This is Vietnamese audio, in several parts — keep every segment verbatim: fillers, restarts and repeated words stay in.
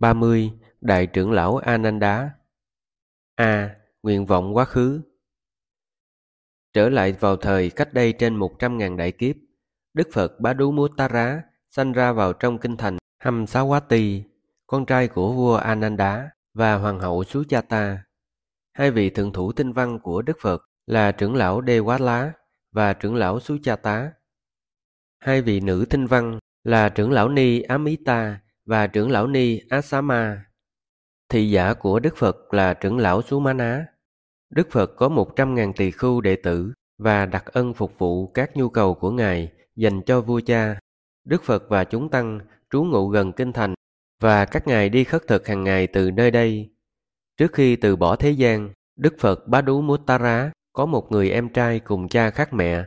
ba mươi. Đại trưởng lão Ananda. A. Nguyện vọng quá khứ. Trở lại vào thời cách đây trên một trăm nghìn đại kiếp, Đức Phật Bá Đú Mú Tá Rá sanh ra vào trong kinh thành Hamsawati, con trai của vua Ananda và hoàng hậu Sujata. Hai vị thượng thủ tinh văn của Đức Phật là trưởng lão Đê Quá Lá và trưởng lão Sujata. Hai vị nữ tinh văn là trưởng lão Ni Amita và trưởng lão Ni Asama. Thị giả của Đức Phật là trưởng lão Sumana. Đức Phật có một trăm nghìn tỳ khưu đệ tử và đặc ân phục vụ các nhu cầu của Ngài dành cho vua cha. Đức Phật và chúng tăng trú ngụ gần kinh thành và các Ngài đi khất thực hàng ngày từ nơi đây. Trước khi từ bỏ thế gian, Đức Phật Bá Đú Mú Tá Rá có một người em trai cùng cha khác mẹ,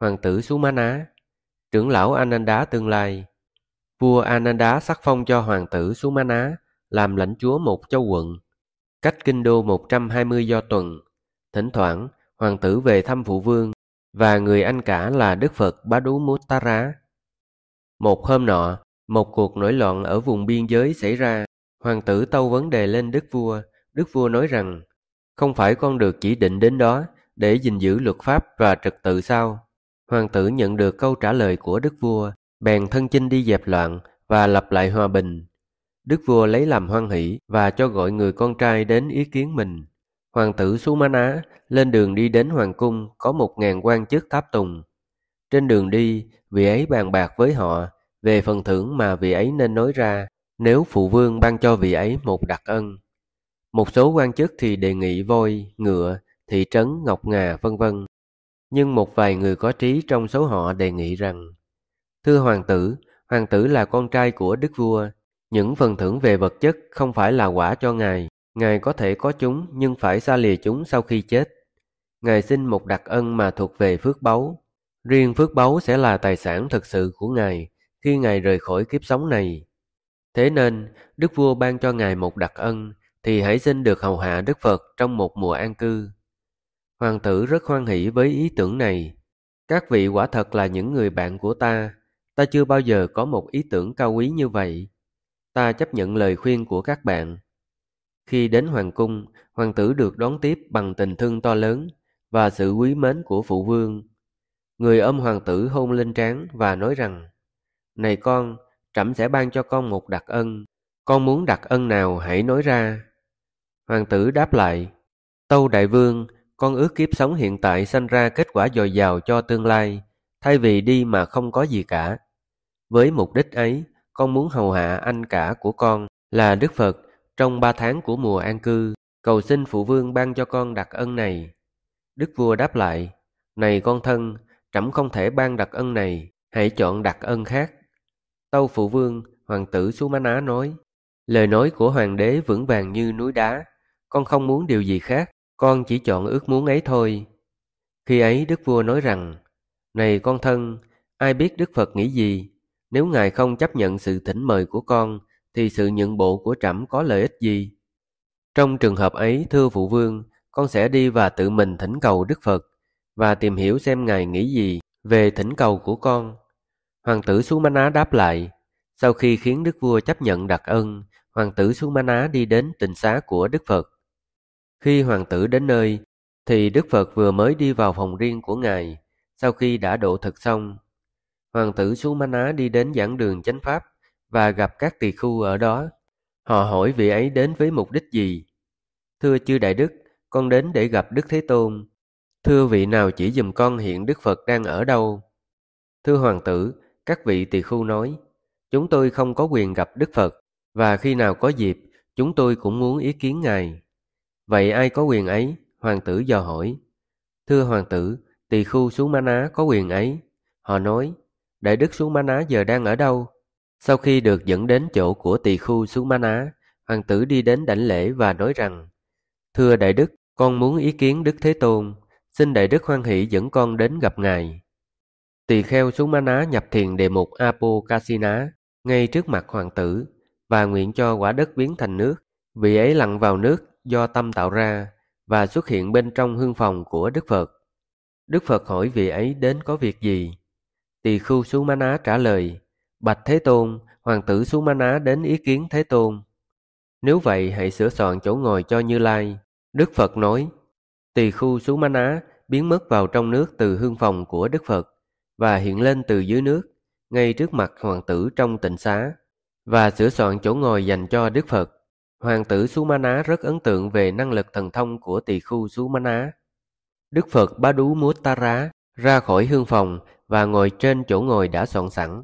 hoàng tử Sumana, trưởng lão Ananda tương lai. Vua Ananda sắc phong cho hoàng tử Sumana làm lãnh chúa một châu quận, cách kinh đô một trăm hai mươi do tuần. Thỉnh thoảng, hoàng tử về thăm phụ vương và người anh cả là Đức Phật Bá Đú Mú Tá Rá. Một hôm nọ, một cuộc nổi loạn ở vùng biên giới xảy ra. Hoàng tử tâu vấn đề lên đức vua. Đức vua nói rằng, không phải con được chỉ định đến đó để gìn giữ luật pháp và trật tự sao? Hoàng tử nhận được câu trả lời của đức vua, bèn thân chinh đi dẹp loạn và lập lại hòa bình. Đức vua lấy làm hoan hỷ và cho gọi người con trai đến ý kiến mình. Hoàng tử Sumana lên đường đi đến hoàng cung có một ngàn quan chức tháp tùng. Trên đường đi, vị ấy bàn bạc với họ về phần thưởng mà vị ấy nên nói ra nếu phụ vương ban cho vị ấy một đặc ân. Một số quan chức thì đề nghị voi, ngựa, thị trấn, ngọc ngà, vân vân. Nhưng một vài người có trí trong số họ đề nghị rằng, thưa hoàng tử, hoàng tử là con trai của đức vua. Những phần thưởng về vật chất không phải là quả cho ngài. Ngài có thể có chúng nhưng phải xa lìa chúng sau khi chết. Ngài xin một đặc ân mà thuộc về phước báu. Riêng phước báu sẽ là tài sản thực sự của ngài khi ngài rời khỏi kiếp sống này. Thế nên, đức vua ban cho ngài một đặc ân thì hãy xin được hầu hạ Đức Phật trong một mùa an cư. Hoàng tử rất hoan hỷ với ý tưởng này. Các vị quả thật là những người bạn của ta. Ta chưa bao giờ có một ý tưởng cao quý như vậy. Ta chấp nhận lời khuyên của các bạn. Khi đến hoàng cung, hoàng tử được đón tiếp bằng tình thương to lớn và sự quý mến của phụ vương. Người ôm hoàng tử hôn lên trán và nói rằng, này con, trẫm sẽ ban cho con một đặc ân. Con muốn đặc ân nào hãy nói ra. Hoàng tử đáp lại, tâu đại vương, con ước kiếp sống hiện tại sanh ra kết quả dồi dào cho tương lai, thay vì đi mà không có gì cả. Với mục đích ấy, con muốn hầu hạ anh cả của con là Đức Phật trong ba tháng của mùa an cư, cầu xin phụ vương ban cho con đặc ân này. Đức vua đáp lại, này con thân, trẫm không thể ban đặc ân này, hãy chọn đặc ân khác. Tâu phụ vương, hoàng tử Sumana nói, lời nói của hoàng đế vững vàng như núi đá, con không muốn điều gì khác, con chỉ chọn ước muốn ấy thôi. Khi ấy đức vua nói rằng, này con thân, ai biết Đức Phật nghĩ gì? Nếu ngài không chấp nhận sự thỉnh mời của con, thì sự nhượng bộ của trẫm có lợi ích gì? Trong trường hợp ấy, thưa phụ vương, con sẽ đi và tự mình thỉnh cầu Đức Phật, và tìm hiểu xem ngài nghĩ gì về thỉnh cầu của con. Hoàng tử Sumana đáp lại, sau khi khiến đức vua chấp nhận đặc ân, hoàng tử Sumana đi đến tịnh xá của Đức Phật. Khi hoàng tử đến nơi, thì Đức Phật vừa mới đi vào phòng riêng của ngài, sau khi đã độ thực xong. Hoàng tử Sumana đi đến giảng đường chánh pháp và gặp các tỳ khưu ở đó. Họ hỏi vị ấy đến với mục đích gì. Thưa chư đại đức, con đến để gặp Đức Thế Tôn. Thưa vị nào chỉ giùm con hiện Đức Phật đang ở đâu? Thưa hoàng tử, các vị tỳ khưu nói, chúng tôi không có quyền gặp Đức Phật, và khi nào có dịp, chúng tôi cũng muốn ý kiến ngài. Vậy ai có quyền ấy? Hoàng tử dò hỏi. Thưa hoàng tử, tỳ khưu Sumana có quyền ấy. Họ nói, đại đức Sumana giờ đang ở đâu? Sau khi được dẫn đến chỗ của tỳ khưu Sumana, hoàng tử đi đến đảnh lễ và nói rằng, thưa đại đức, con muốn ý kiến Đức Thế Tôn, xin đại đức hoan hỷ dẫn con đến gặp ngài. Tỳ kheo Sumana nhập thiền đề mục Apokasina ngay trước mặt hoàng tử và nguyện cho quả đất biến thành nước. Vị ấy lặn vào nước do tâm tạo ra và xuất hiện bên trong hương phòng của Đức Phật. Đức Phật hỏi vị ấy đến có việc gì. Tỳ khưu Sumana trả lời, bạch Thế Tôn, hoàng tử Sumana đến ý kiến Thế Tôn. Nếu vậy hãy sửa soạn chỗ ngồi cho Như Lai. Đức Phật nói, tỳ khu Sú Ma Ná biến mất vào trong nước từ hương phòng của Đức Phật và hiện lên từ dưới nước, ngay trước mặt hoàng tử trong tịnh xá, và sửa soạn chỗ ngồi dành cho Đức Phật. Hoàng tử Sú Ma Ná rất ấn tượng về năng lực thần thông của tỳ khu Sú Ma Ná. Đức Phật Bá Đú Mút Ta Rá ra khỏi hương phòng và ngồi trên chỗ ngồi đã soạn sẵn.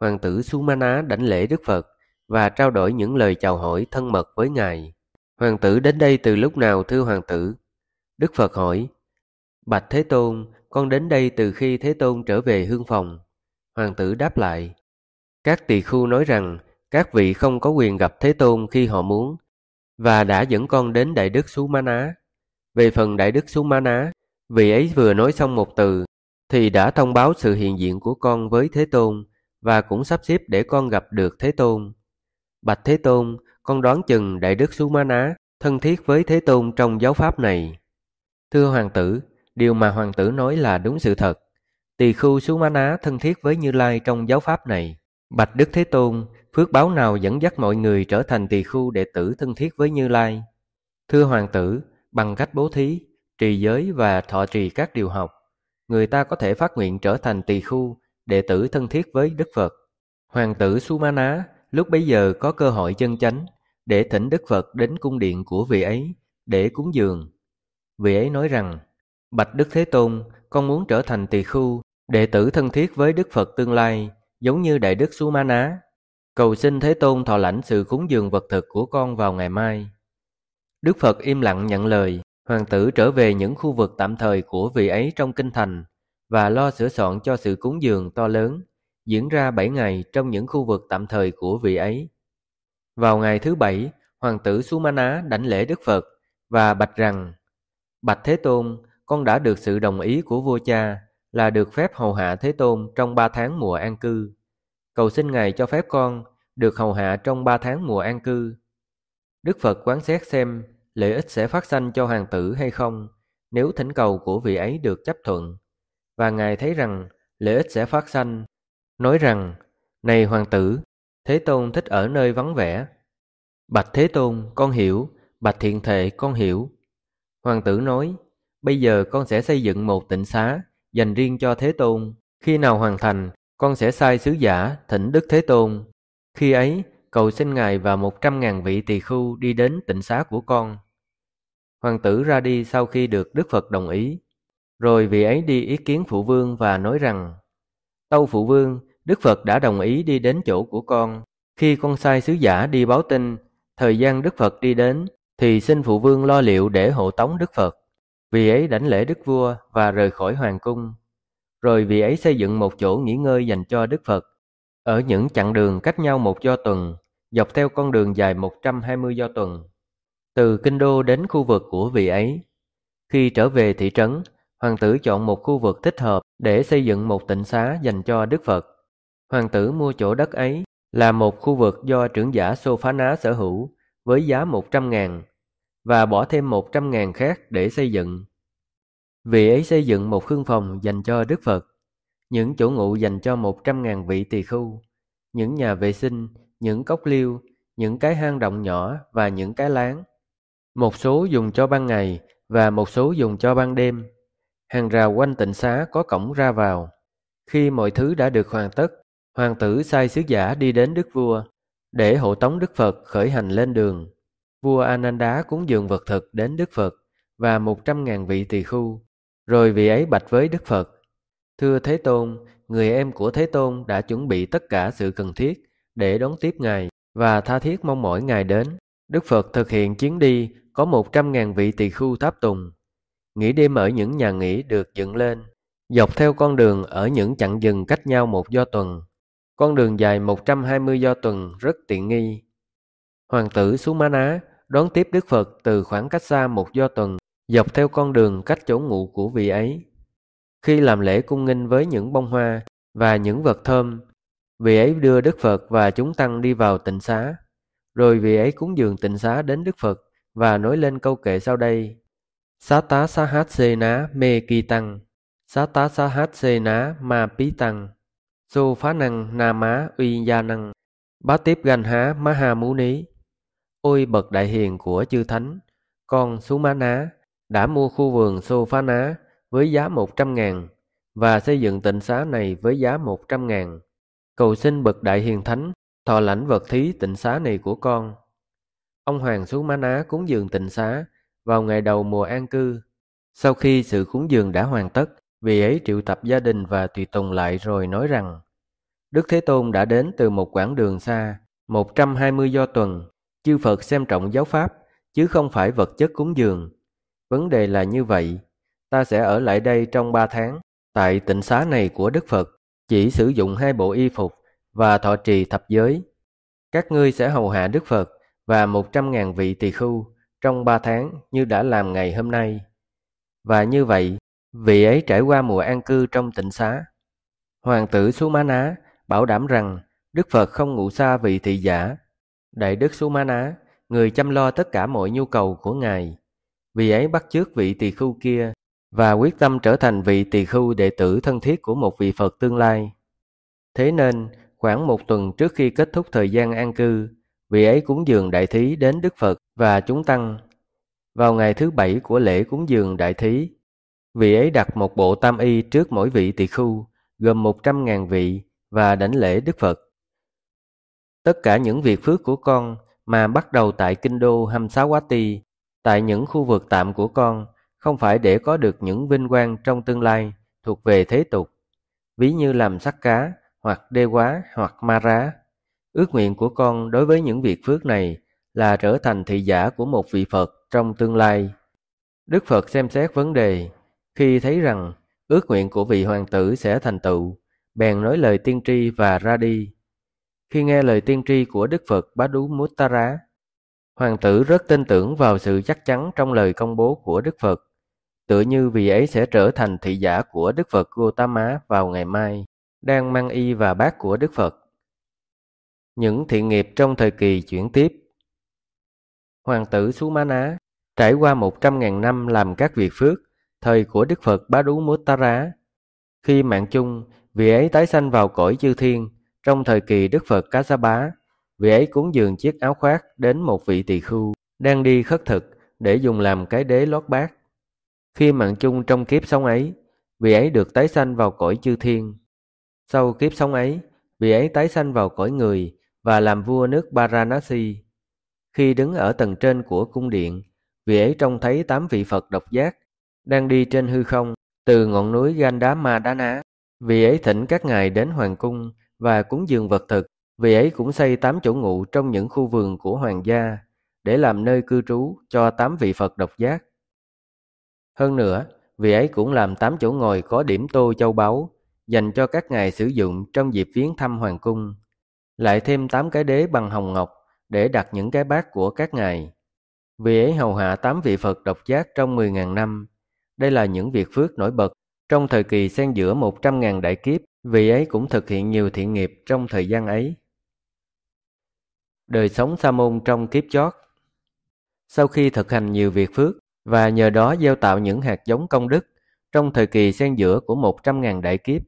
Hoàng tử Sú Ma Ná đảnh lễ Đức Phật và trao đổi những lời chào hỏi thân mật với Ngài. Hoàng tử đến đây từ lúc nào thưa Hoàng tử? Đức Phật hỏi, bạch Thế Tôn, con đến đây từ khi Thế Tôn trở về hương phòng. Hoàng tử đáp lại, các tỳ khu nói rằng các vị không có quyền gặp Thế Tôn khi họ muốn, và đã dẫn con đến Đại Đức Sú Ma Ná. Về phần Đại Đức Sú Ma Ná, vị ấy vừa nói xong một từ thì đã thông báo sự hiện diện của con với Thế Tôn và cũng sắp xếp để con gặp được Thế Tôn. Bạch Thế Tôn, con đoán chừng Đại Đức Sú Ma Ná thân thiết với Thế Tôn trong giáo pháp này. Thưa Hoàng tử, điều mà Hoàng tử nói là đúng sự thật. Tỳ khu Sú Ma Ná thân thiết với Như Lai trong giáo pháp này. Bạch Đức Thế Tôn, phước báo nào dẫn dắt mọi người trở thành tỳ khu đệ tử thân thiết với Như Lai? Thưa Hoàng tử, bằng cách bố thí, trì giới và thọ trì các điều học, người ta có thể phát nguyện trở thành tỳ khu đệ tử thân thiết với Đức Phật. Hoàng tử Sú Ma Ná lúc bấy giờ có cơ hội chân chánh để thỉnh Đức Phật đến cung điện của vị ấy để cúng dường. Vị ấy nói rằng, bạch Đức Thế Tôn, con muốn trở thành tỳ khu đệ tử thân thiết với Đức Phật tương lai, giống như Đại Đức Sú Ma Ná. Cầu xin Thế Tôn thọ lãnh sự cúng dường vật thực của con vào ngày mai. Đức Phật im lặng nhận lời. Hoàng tử trở về những khu vực tạm thời của vị ấy trong kinh thành và lo sửa soạn cho sự cúng dường to lớn diễn ra bảy ngày trong những khu vực tạm thời của vị ấy. Vào ngày thứ bảy, Hoàng tử Sú Ma Ná đảnh lễ Đức Phật và bạch rằng, bạch Thế Tôn, con đã được sự đồng ý của vua cha là được phép hầu hạ Thế Tôn trong ba tháng mùa an cư. Cầu xin Ngài cho phép con được hầu hạ trong ba tháng mùa an cư. Đức Phật quán xét xem lợi ích sẽ phát sanh cho Hoàng tử hay không nếu thỉnh cầu của vị ấy được chấp thuận. Và Ngài thấy rằng lợi ích sẽ phát sanh, nói rằng, này Hoàng tử, Thế Tôn thích ở nơi vắng vẻ. Bạch Thế Tôn, con hiểu. Bạch Thiện Thệ, con hiểu. Hoàng tử nói, bây giờ con sẽ xây dựng một tịnh xá dành riêng cho Thế Tôn. Khi nào hoàn thành, con sẽ sai sứ giả thỉnh Đức Thế Tôn. Khi ấy, cầu xin Ngài và một trăm ngàn vị tỳ khu đi đến tịnh xá của con. Hoàng tử ra đi sau khi được Đức Phật đồng ý. Rồi vị ấy đi ý kiến Phụ Vương và nói rằng, tâu Phụ Vương, Đức Phật đã đồng ý đi đến chỗ của con. Khi con sai sứ giả đi báo tin, thời gian Đức Phật đi đến, thì xin Phụ Vương lo liệu để hộ tống Đức Phật. Vị ấy đảnh lễ Đức Vua và rời khỏi Hoàng cung. Rồi vị ấy xây dựng một chỗ nghỉ ngơi dành cho Đức Phật, ở những chặng đường cách nhau một do tuần, dọc theo con đường dài một trăm hai mươi do tuần, từ Kinh Đô đến khu vực của vị ấy. Khi trở về thị trấn, Hoàng tử chọn một khu vực thích hợp để xây dựng một tịnh xá dành cho Đức Phật. Hoàng tử mua chỗ đất ấy là một khu vực do trưởng giả Sô Phá Ná sở hữu với giá một trăm ngàn, và bỏ thêm một trăm ngàn khác để xây dựng. Vị ấy xây dựng một hương phòng dành cho Đức Phật, những chỗ ngụ dành cho một trăm ngàn vị tỳ khu, những nhà vệ sinh, những cốc liêu, những cái hang động nhỏ và những cái láng. Một số dùng cho ban ngày và một số dùng cho ban đêm. Hàng rào quanh tịnh xá có cổng ra vào. Khi mọi thứ đã được hoàn tất, Hoàng tử sai sứ giả đi đến Đức Vua để hộ tống Đức Phật khởi hành lên đường. Vua Ananda cúng dường vật thực đến Đức Phật và một trăm ngàn vị tỳ khu. Rồi vị ấy bạch với Đức Phật, thưa Thế Tôn, người em của Thế Tôn đã chuẩn bị tất cả sự cần thiết để đón tiếp Ngài và tha thiết mong mỏi Ngài đến. Đức Phật thực hiện chuyến đi có một trăm ngàn vị tỳ khu tháp tùng, nghỉ đêm ở những nhà nghỉ được dựng lên, dọc theo con đường ở những chặng dừng cách nhau một do tuần. Con đường dài một trăm hai mươi do tuần rất tiện nghi. Hoàng tử Sú Ma Ná đón tiếp Đức Phật từ khoảng cách xa một do tuần, dọc theo con đường cách chỗ ngụ của vị ấy. Khi làm lễ cung nghinh với những bông hoa và những vật thơm, vị ấy đưa Đức Phật và chúng tăng đi vào tịnh xá. Rồi vị ấy cúng dường tịnh xá đến Đức Phật và nói lên câu kệ sau đây: Xá tá xá hát xê ná mê ki tăng, xá tá xá hát xê ná ma pí tăng, xô phá năng na má uy gia năng, bá tiếp gan há má ha mú ní. Ôi bậc đại hiền của chư thánh, con Xúma Ná đã mua khu vườn Sô Phá Ná với giá một trăm ngàn và xây dựng tịnh xá này với giá một trăm ngàn. Cầu xin bậc đại hiền thánh thọ lãnh vật thí tịnh xá này của con. Ông hoàng Xúma Ná cúng dường tịnh xá vào ngày đầu mùa an cư. Sau khi sự cúng dường đã hoàn tất, vị ấy triệu tập gia đình và tùy tùng lại rồi nói rằng: Đức Thế Tôn đã đến từ một quãng đường xa, một trăm hai mươi do tuần. Chư Phật xem trọng giáo pháp, chứ không phải vật chất cúng dường. Vấn đề là như vậy, ta sẽ ở lại đây trong ba tháng, tại tịnh xá này của Đức Phật, chỉ sử dụng hai bộ y phục và thọ trì thập giới. Các ngươi sẽ hầu hạ Đức Phật và một trăm ngàn vị tỳ khưu trong ba tháng như đã làm ngày hôm nay. Và như vậy, vị ấy trải qua mùa an cư trong tịnh xá. Hoàng tử Xúma Ná bảo đảm rằng Đức Phật không ngụ xa vị thị giả. Đại đức Xúma Ná, người chăm lo tất cả mọi nhu cầu của Ngài, vì ấy bắt chước vị tỳ khưu kia và quyết tâm trở thành vị tỳ khưu đệ tử thân thiết của một vị Phật tương lai. Thế nên, khoảng một tuần trước khi kết thúc thời gian an cư, vị ấy cúng dường đại thí đến Đức Phật và chúng tăng. Vào ngày thứ bảy của lễ cúng dường đại thí, vị ấy đặt một bộ tam y trước mỗi vị tỳ khưu, gồm một trăm ngàn vị và đảnh lễ Đức Phật. Tất cả những việc phước của con mà bắt đầu tại kinh đô Hamsawati, tại những khu vực tạm của con, không phải để có được những vinh quang trong tương lai thuộc về thế tục, ví như làm sắt cá, hoặc đê quá, hoặc ma rá. Ước nguyện của con đối với những việc phước này là trở thành thị giả của một vị Phật trong tương lai. Đức Phật xem xét vấn đề, khi thấy rằng ước nguyện của vị hoàng tử sẽ thành tựu, bèn nói lời tiên tri và ra đi. Khi nghe lời tiên tri của Đức Phật Bá Đú Mút Ta Rá, hoàng tử rất tin tưởng vào sự chắc chắn trong lời công bố của Đức Phật, tựa như vị ấy sẽ trở thành thị giả của Đức Phật Gotama vào ngày mai, đang mang y và bát của Đức Phật. Những thiện nghiệp trong thời kỳ chuyển tiếp. Hoàng tử Xúma Ná trải qua một trăm ngàn năm làm các việc phước, thời của Đức Phật Bá Đú Mút Ta Rá. Khi mạng chung, vị ấy tái sanh vào cõi chư thiên. Trong thời kỳ Đức Phật Kassapa, vị ấy cúng dường chiếc áo khoác đến một vị tỳ khưu đang đi khất thực để dùng làm cái đế lót bát. Khi mạng chung trong kiếp sống ấy, vị ấy được tái sanh vào cõi chư thiên. Sau kiếp sống ấy, vị ấy tái sanh vào cõi người và làm vua nước Varanasi. Khi đứng ở tầng trên của cung điện, vị ấy trông thấy tám vị Phật độc giác đang đi trên hư không từ ngọn núi Gandamadana. Vị ấy thỉnh các ngài đến hoàng cung và cúng dường vật thực. Vị ấy cũng xây tám chỗ ngụ trong những khu vườn của hoàng gia để làm nơi cư trú cho tám vị Phật độc giác. Hơn nữa, vị ấy cũng làm tám chỗ ngồi có điểm tô châu báu dành cho các ngài sử dụng trong dịp viếng thăm hoàng cung, lại thêm tám cái đế bằng hồng ngọc để đặt những cái bát của các ngài. Vị ấy hầu hạ tám vị Phật độc giác trong mười ngàn năm. Đây là những việc phước nổi bật. Trong thời kỳ xen giữa một trăm ngàn đại kiếp, vị ấy cũng thực hiện nhiều thiện nghiệp trong thời gian ấy. Đời sống Sa môn trong kiếp chót. Sau khi thực hành nhiều việc phước và nhờ đó gieo tạo những hạt giống công đức trong thời kỳ xen giữa của một trăm ngàn đại kiếp,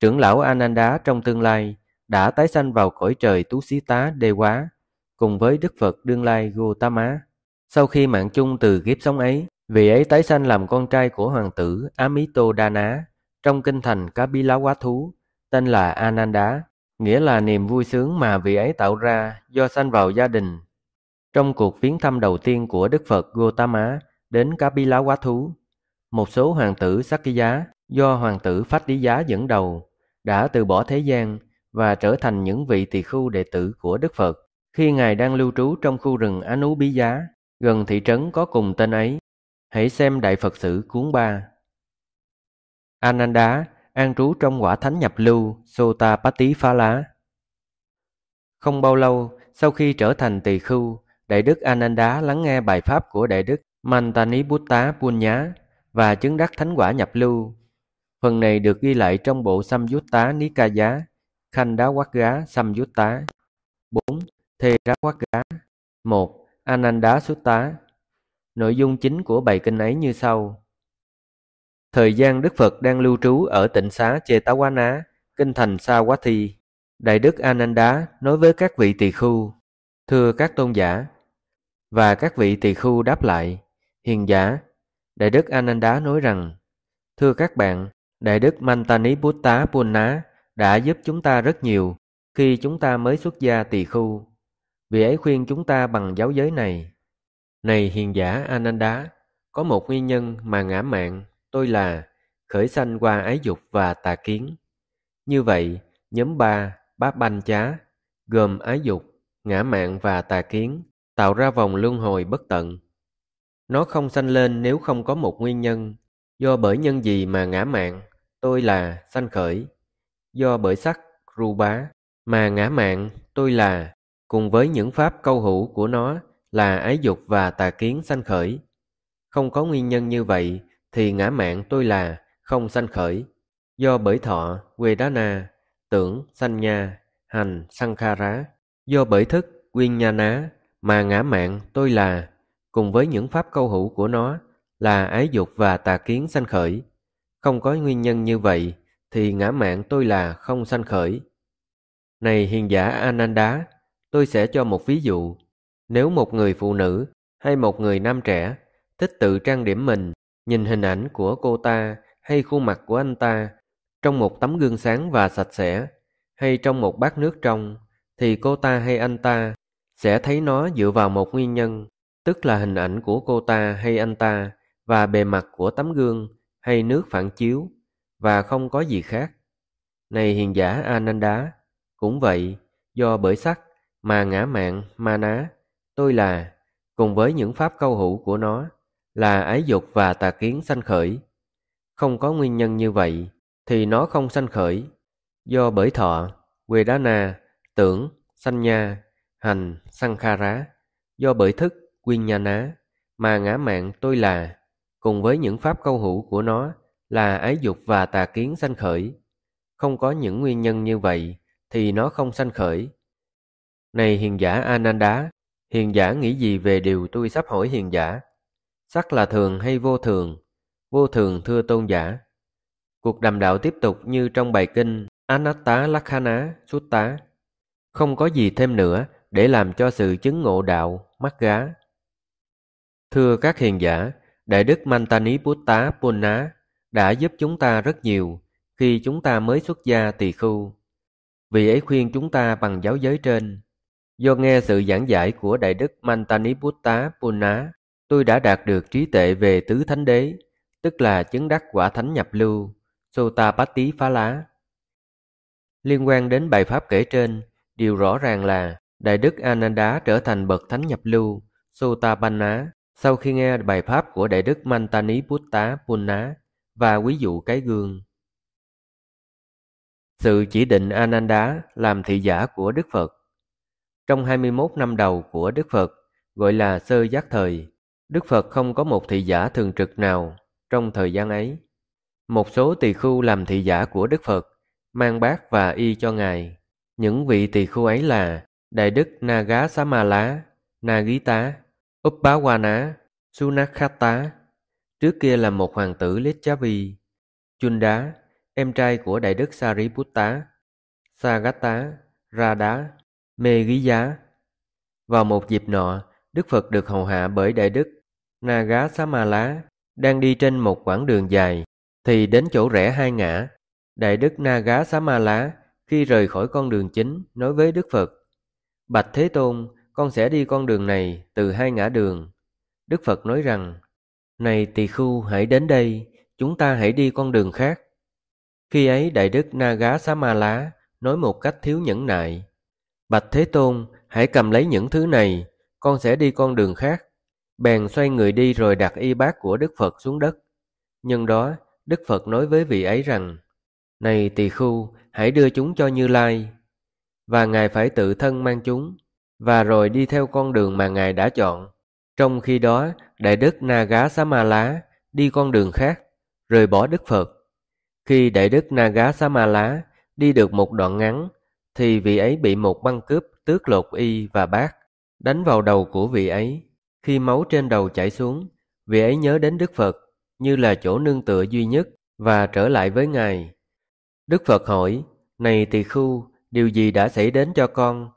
trưởng lão Ananda trong tương lai đã tái sanh vào cõi trời Tú Xí Tá Đê Quá cùng với Đức Phật đương lai Gotama. Sau khi mạng chung từ kiếp sống ấy, vị ấy tái sanh làm con trai của hoàng tử Amitodana trong kinh thành Kapilawathu, tên là Ananda, nghĩa là niềm vui sướng mà vị ấy tạo ra do sanh vào gia đình. Trong cuộc viếng thăm đầu tiên của Đức Phật Gotama đến Kapilawathu, một số hoàng tử Sakya do hoàng tử Phách Đí Giá dẫn đầu đã từ bỏ thế gian và trở thành những vị tỳ khưu đệ tử của Đức Phật khi ngài đang lưu trú trong khu rừng Anubhiya gần thị trấn có cùng tên ấy. Hãy xem Đại Phật Sử cuốn ba. Ananda an trú trong quả thánh nhập lưu Sotapatti Phá Lá. Không bao lâu sau khi trở thành tỳ khưu, Đại đức Ananda lắng nghe bài pháp của Đại đức Mantaniputta Punya và chứng đắc thánh quả nhập lưu. Phần này được ghi lại trong bộ Samyutta Nikaya Khandavagga Samyutta bốn Theravagga một Ananda Sutta. Nội dung chính của bài kinh ấy như sau. Thời gian Đức Phật đang lưu trú ở tịnh xá Chetawana, kinh thành Sawathi, Đại đức Ananda nói với các vị tỳ khưu: Thưa các tôn giả, Và các vị tỳ khưu đáp lại: Hiền giả, Đại đức Ananda nói rằng: Thưa các bạn, Đại đức Mantaniputta Punna đã giúp chúng ta rất nhiều khi chúng ta mới xuất gia tỳ khưu. Vì ấy khuyên chúng ta bằng giáo giới này. Này hiền giả Ananda, có một nguyên nhân mà ngã mạn, tôi là, khởi sanh qua ái dục và tà kiến. Như vậy, nhóm ba, bát banh chá, gồm ái dục, ngã mạn và tà kiến, tạo ra vòng luân hồi bất tận. Nó không sanh lên nếu không có một nguyên nhân. Do bởi nhân gì mà ngã mạn, tôi là, sanh khởi. Do bởi sắc, rupa, mà ngã mạn, tôi là, cùng với những pháp câu hữu của nó là ái dục và tà kiến sanh khởi. Không có nguyên nhân như vậy thì ngã mạn tôi là không sanh khởi. Do bởi thọ, vedana, tưởng, sanya, hành, sankhara, do bởi thức, viññāna, mà ngã mạn tôi là, cùng với những pháp câu hữu của nó là ái dục và tà kiến sanh khởi. Không có nguyên nhân như vậy thì ngã mạn tôi là không sanh khởi. Này hiền giả Ananda, tôi sẽ cho một ví dụ. Nếu một người phụ nữ hay một người nam trẻ thích tự trang điểm mình, nhìn hình ảnh của cô ta hay khuôn mặt của anh ta trong một tấm gương sáng và sạch sẽ, hay trong một bát nước trong, thì cô ta hay anh ta sẽ thấy nó dựa vào một nguyên nhân, tức là hình ảnh của cô ta hay anh ta và bề mặt của tấm gương hay nước phản chiếu, và không có gì khác. Này hiền giả Ananda, cũng vậy, do bởi sắc mà ngã mạn mana, tôi là, cùng với những pháp câu hữu của nó là ái dục và tà kiến sanh khởi. Không có nguyên nhân như vậy thì nó không sanh khởi. Do bởi thọ, vedana, tưởng, sanya, hành, sankhara, do bởi thức, viññāna, mà ngã mạn tôi là, cùng với những pháp câu hữu của nó là ái dục và tà kiến sanh khởi. Không có những nguyên nhân như vậy thì nó không sanh khởi. Này hiền giả Ananda, hiền giả nghĩ gì về điều tôi sắp hỏi hiền giả? Sắc là thường hay vô thường? Vô thường thưa tôn giả. Cuộc đàm đạo tiếp tục như trong bài kinh Anatta Lakkhana Sutta. Không có gì thêm nữa để làm cho sự chứng ngộ đạo mắc gá. Thưa các hiền giả, Đại đức Mantaniputta Punna đã giúp chúng ta rất nhiều khi chúng ta mới xuất gia tỳ khưu. Vì ấy khuyên chúng ta bằng giáo giới trên. Do nghe sự giảng giải của Đại đức Mantaniputta Punna, tôi đã đạt được trí tuệ về tứ thánh đế, tức là chứng đắc quả thánh nhập lưu, Sotapatti Phá Lá. Liên quan đến bài pháp kể trên, điều rõ ràng là Đại đức Ananda trở thành bậc thánh nhập lưu, Sotapanna, sau khi nghe bài pháp của Đại đức Mantaniputta Punna và ví dụ cái gương. Sự chỉ định Ananda làm thị giả của Đức Phật. Trong hai mươi mốt năm đầu của Đức Phật, gọi là sơ giác thời, Đức Phật không có một thị giả thường trực nào trong thời gian ấy. Một số tỳ khưu làm thị giả của Đức Phật, mang bát và y cho Ngài. Những vị tỳ khưu ấy là Đại đức Nagasamala, Nagita, Uppawana, Sunakhata, trước kia là một hoàng tử Lichavi, Chunda, em trai của Đại đức Sariputta, Sagata, Radha, Meghiya. Vào một dịp nọ, Đức Phật được hầu hạ bởi Đại đức Nagasamala. Đang đi trên một quãng đường dài thì đến chỗ rẽ hai ngã. Đại đức Nagasamala khi rời khỏi con đường chính nói với Đức Phật: Bạch Thế Tôn, con sẽ đi con đường này từ hai ngã đường. Đức Phật nói rằng: Này tỳ khưu, hãy đến đây, chúng ta hãy đi con đường khác. Khi ấy Đại đức Nagasamala nói một cách thiếu nhẫn nại: Bạch Thế Tôn, hãy cầm lấy những thứ này, con sẽ đi con đường khác. Bèn xoay người đi rồi đặt y bát của Đức Phật xuống đất. Nhân đó, Đức Phật nói với vị ấy rằng: Này tỳ khưu, hãy đưa chúng cho Như Lai, và Ngài phải tự thân mang chúng, và rồi đi theo con đường mà Ngài đã chọn. Trong khi đó, Đại đức Nagasamala đi con đường khác, rời bỏ Đức Phật. Khi Đại đức Nagasamala đi được một đoạn ngắn, thì vị ấy bị một băng cướp tước lột y và bát, đánh vào đầu của vị ấy. Khi máu trên đầu chảy xuống, vị ấy nhớ đến Đức Phật như là chỗ nương tựa duy nhất và trở lại với Ngài. Đức Phật hỏi: Này tỳ khưu, điều gì đã xảy đến cho con?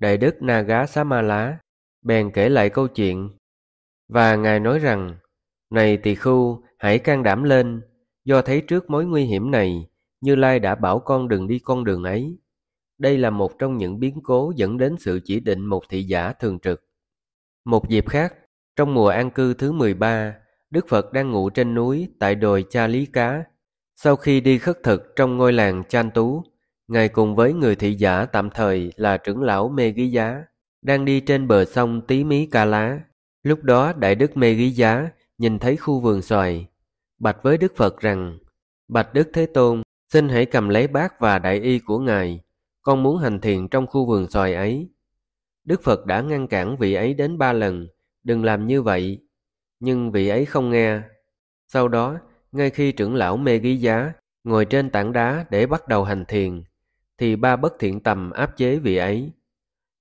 Đại đức Nagasamala bèn kể lại câu chuyện. Và Ngài nói rằng, này Tỳ Khưu, hãy can đảm lên, do thấy trước mối nguy hiểm này, Như Lai đã bảo con đừng đi con đường ấy. Đây là một trong những biến cố dẫn đến sự chỉ định một thị giả thường trực. Một dịp khác, trong mùa an cư thứ mười ba, Đức Phật đang ngụ trên núi tại đồi Cha Lý Cá. Sau khi đi khất thực trong ngôi làng Chan Tú, Ngài cùng với người thị giả tạm thời là trưởng lão Mê Gí Giá, đang đi trên bờ sông Tí Mí Ca Lá. Lúc đó Đại Đức Mê Gí Giá nhìn thấy khu vườn xoài, bạch với Đức Phật rằng, bạch Đức Thế Tôn, xin hãy cầm lấy bát và đại y của Ngài, con muốn hành thiền trong khu vườn xoài ấy. Đức Phật đã ngăn cản vị ấy đến ba lần, đừng làm như vậy, nhưng vị ấy không nghe. Sau đó, ngay khi trưởng lão Mê Gí Giá ngồi trên tảng đá để bắt đầu hành thiền, thì ba bất thiện tầm áp chế vị ấy.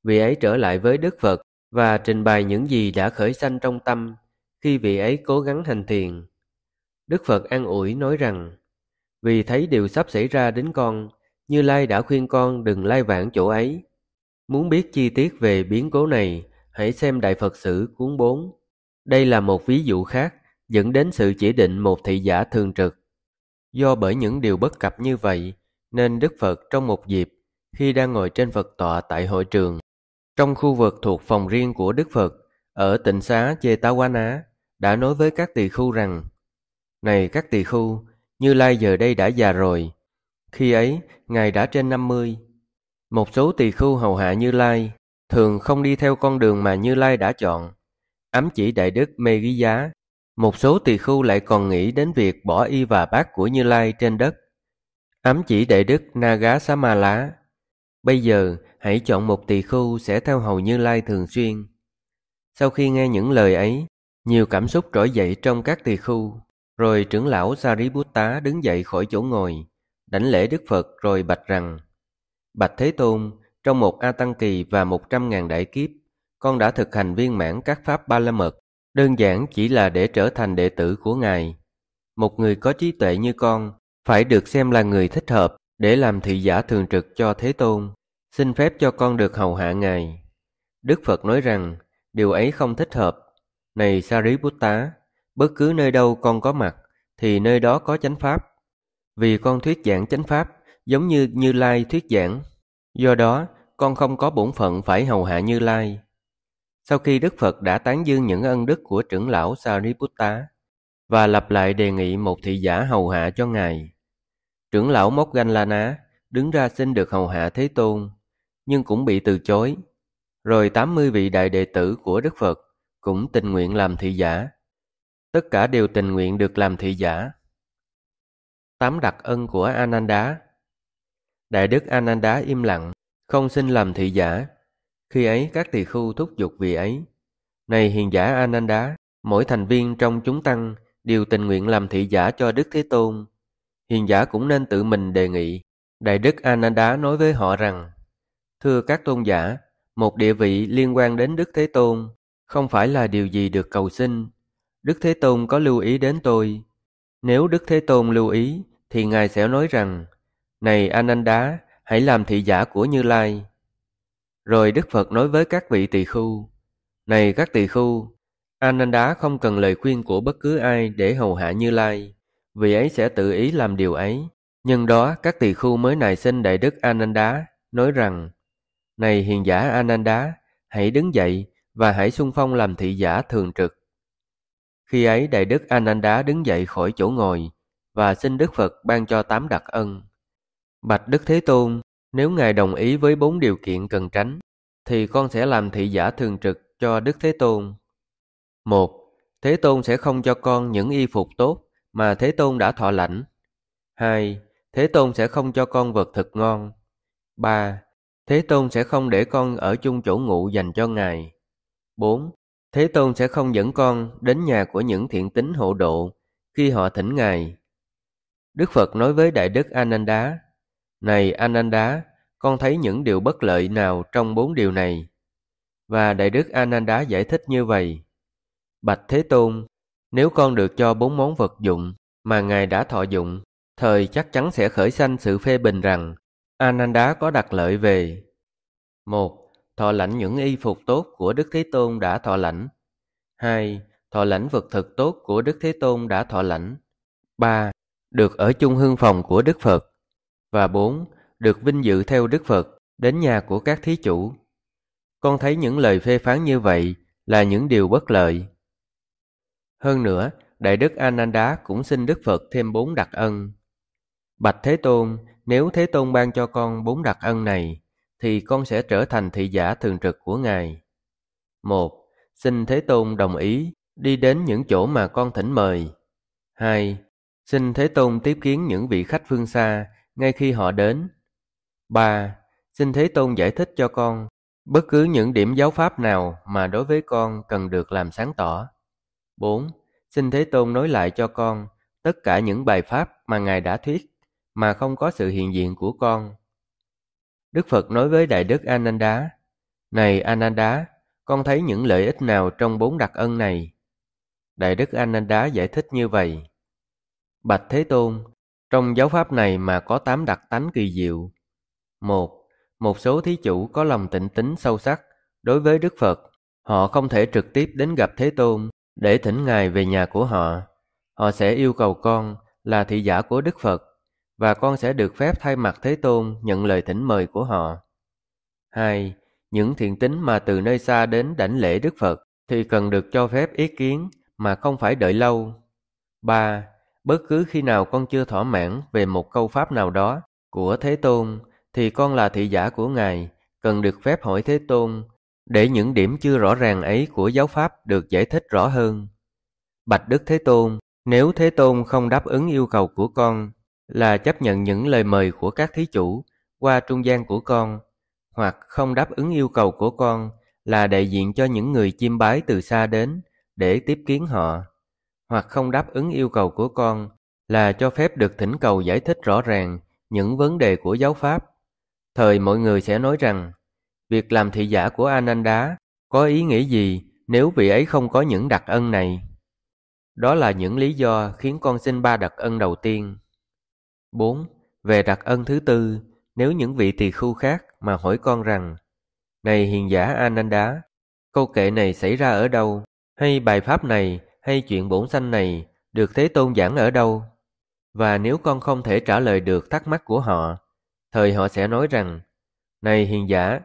Vị ấy trở lại với Đức Phật và trình bày những gì đã khởi sanh trong tâm khi vị ấy cố gắng hành thiền. Đức Phật an ủi nói rằng, vì thấy điều sắp xảy ra đến con, Như Lai đã khuyên con đừng lai vãng chỗ ấy. Muốn biết chi tiết về biến cố này, hãy xem Đại Phật Sử cuốn bốn. Đây là một ví dụ khác dẫn đến sự chỉ định một thị giả thường trực. Do bởi những điều bất cập như vậy, nên Đức Phật trong một dịp, khi đang ngồi trên Phật tọa tại hội trường, trong khu vực thuộc phòng riêng của Đức Phật, ở tịnh xá Chetawana, đã nói với các tỳ khưu rằng, này các tỳ khưu, Như Lai giờ đây đã già rồi. Khi ấy, Ngài đã trên năm mươi. Một số tỳ khưu hầu hạ Như Lai, thường không đi theo con đường mà Như Lai đã chọn, ám chỉ Đại Đức Mê Gí Giá. Một số tỳ khưu lại còn nghĩ đến việc bỏ y và bát của Như Lai trên đất, ám chỉ Đại Đức Naga Sama Lá. Bây giờ, hãy chọn một tỳ khưu sẽ theo hầu Như Lai thường xuyên. Sau khi nghe những lời ấy, nhiều cảm xúc trỗi dậy trong các tỳ khưu. Rồi trưởng lão Sariputta đứng dậy khỏi chỗ ngồi, đảnh lễ Đức Phật rồi bạch rằng, bạch Thế Tôn, trong một A Tăng Kỳ và một trăm ngàn đại kiếp, con đã thực hành viên mãn các pháp ba la mật, đơn giản chỉ là để trở thành đệ tử của Ngài. Một người có trí tuệ như con phải được xem là người thích hợp để làm thị giả thường trực cho Thế Tôn. Xin phép cho con được hầu hạ Ngài. Đức Phật nói rằng, điều ấy không thích hợp. Này Sariputta, bất cứ nơi đâu con có mặt, thì nơi đó có chánh pháp. Vì con thuyết giảng chánh pháp, giống như Như Lai thuyết giảng. Do đó, con không có bổn phận phải hầu hạ Như Lai. Sau khi Đức Phật đã tán dương những ân đức của trưởng lão Sariputta và lặp lại đề nghị một thị giả hầu hạ cho Ngài, trưởng lão Móc Ganh La Ná đứng ra xin được hầu hạ Thế Tôn, nhưng cũng bị từ chối. Rồi tám mươi vị đại đệ tử của Đức Phật cũng tình nguyện làm thị giả. Tất cả đều tình nguyện được làm thị giả. Tám đặc ân của Ananda. Đại đức Ananda im lặng, không xin làm thị giả. Khi ấy các tỳ khưu thúc giục vị ấy, này hiền giả Ananda, mỗi thành viên trong chúng tăng đều tình nguyện làm thị giả cho Đức Thế Tôn. Hiền giả cũng nên tự mình đề nghị. Đại đức Ananda nói với họ rằng, thưa các tôn giả, một địa vị liên quan đến Đức Thế Tôn không phải là điều gì được cầu xin. Đức Thế Tôn có lưu ý đến tôi. Nếu Đức Thế Tôn lưu ý, thì Ngài sẽ nói rằng, này Ananda, hãy làm thị giả của Như Lai. Rồi Đức Phật nói với các vị tỳ khưu, này các tỳ khưu, Ananda không cần lời khuyên của bất cứ ai để hầu hạ Như Lai, vì ấy sẽ tự ý làm điều ấy. Nhân đó các tỳ khưu mới nài xin Đại đức Ananda, nói rằng, này hiền giả Ananda, hãy đứng dậy và hãy xung phong làm thị giả thường trực. Khi ấy Đại đức Ananda đứng dậy khỏi chỗ ngồi và xin Đức Phật ban cho tám đặc ân. Bạch Đức Thế Tôn, nếu Ngài đồng ý với bốn điều kiện cần tránh, thì con sẽ làm thị giả thường trực cho Đức Thế Tôn. Một, Thế Tôn sẽ không cho con những y phục tốt mà Thế Tôn đã thọ lãnh. Hai, Thế Tôn sẽ không cho con vật thực ngon. Ba, Thế Tôn sẽ không để con ở chung chỗ ngụ dành cho Ngài. Bốn, Thế Tôn sẽ không dẫn con đến nhà của những thiện tín hộ độ khi họ thỉnh Ngài. Đức Phật nói với Đại đức Ananda, này Ananda, con thấy những điều bất lợi nào trong bốn điều này? Và Đại đức Ananda giải thích như vậy, bạch Thế Tôn, nếu con được cho bốn món vật dụng mà Ngài đã thọ dụng, thời chắc chắn sẽ khởi sanh sự phê bình rằng Ananda có đặc lợi về: một. thọ lãnh những y phục tốt của Đức Thế Tôn đã thọ lãnh. Hai, thọ lãnh vật thực tốt của Đức Thế Tôn đã thọ lãnh. Ba, được ở chung hương phòng của Đức Phật. Và bốn, được vinh dự theo Đức Phật, đến nhà của các thí chủ. Con thấy những lời phê phán như vậy là những điều bất lợi. Hơn nữa, Đại đức Ananda cũng xin Đức Phật thêm bốn đặc ân. Bạch Thế Tôn, nếu Thế Tôn ban cho con bốn đặc ân này, thì con sẽ trở thành thị giả thường trực của Ngài. Một, xin Thế Tôn đồng ý đi đến những chỗ mà con thỉnh mời. Hai, xin Thế Tôn tiếp kiến những vị khách phương xa ngay khi họ đến. Ba, xin Thế Tôn giải thích cho con bất cứ những điểm giáo pháp nào mà đối với con cần được làm sáng tỏ. Bốn, xin Thế Tôn nói lại cho con tất cả những bài pháp mà Ngài đã thuyết mà không có sự hiện diện của con. Đức Phật nói với Đại đức Ananda: Này Ananda, con thấy những lợi ích nào trong bốn đặc ân này? Đại đức Ananda giải thích như vậy: Bạch Thế Tôn, trong giáo pháp này mà có tám đặc tánh kỳ diệu. Một, một số thí chủ có lòng tịnh tín sâu sắc đối với Đức Phật, họ không thể trực tiếp đến gặp Thế Tôn để thỉnh Ngài về nhà của họ. Họ sẽ yêu cầu con là thị giả của Đức Phật, và con sẽ được phép thay mặt Thế Tôn nhận lời thỉnh mời của họ. Hai, những thiện tín mà từ nơi xa đến đảnh lễ Đức Phật thì cần được cho phép ý kiến mà không phải đợi lâu. Ba, bất cứ khi nào con chưa thỏa mãn về một câu pháp nào đó của Thế Tôn, thì con là thị giả của Ngài, cần được phép hỏi Thế Tôn để những điểm chưa rõ ràng ấy của giáo pháp được giải thích rõ hơn. Bạch Đức Thế Tôn, nếu Thế Tôn không đáp ứng yêu cầu của con là chấp nhận những lời mời của các thí chủ qua trung gian của con, hoặc không đáp ứng yêu cầu của con là đại diện cho những người chiêm bái từ xa đến để tiếp kiến họ, hoặc không đáp ứng yêu cầu của con là cho phép được thỉnh cầu giải thích rõ ràng những vấn đề của giáo pháp, thời mọi người sẽ nói rằng việc làm thị giả của Ananda có ý nghĩa gì nếu vị ấy không có những đặc ân này. Đó là những lý do khiến con xin ba đặc ân đầu tiên. Bốn, về đặc ân thứ tư, nếu những vị tỳ khưu khác mà hỏi con rằng: Này hiền giả Ananda, câu kệ này xảy ra ở đâu, hay bài pháp này, hay chuyện bổn sanh này được Thế Tôn giảng ở đâu? Và nếu con không thể trả lời được thắc mắc của họ, thời họ sẽ nói rằng: Này hiền giả,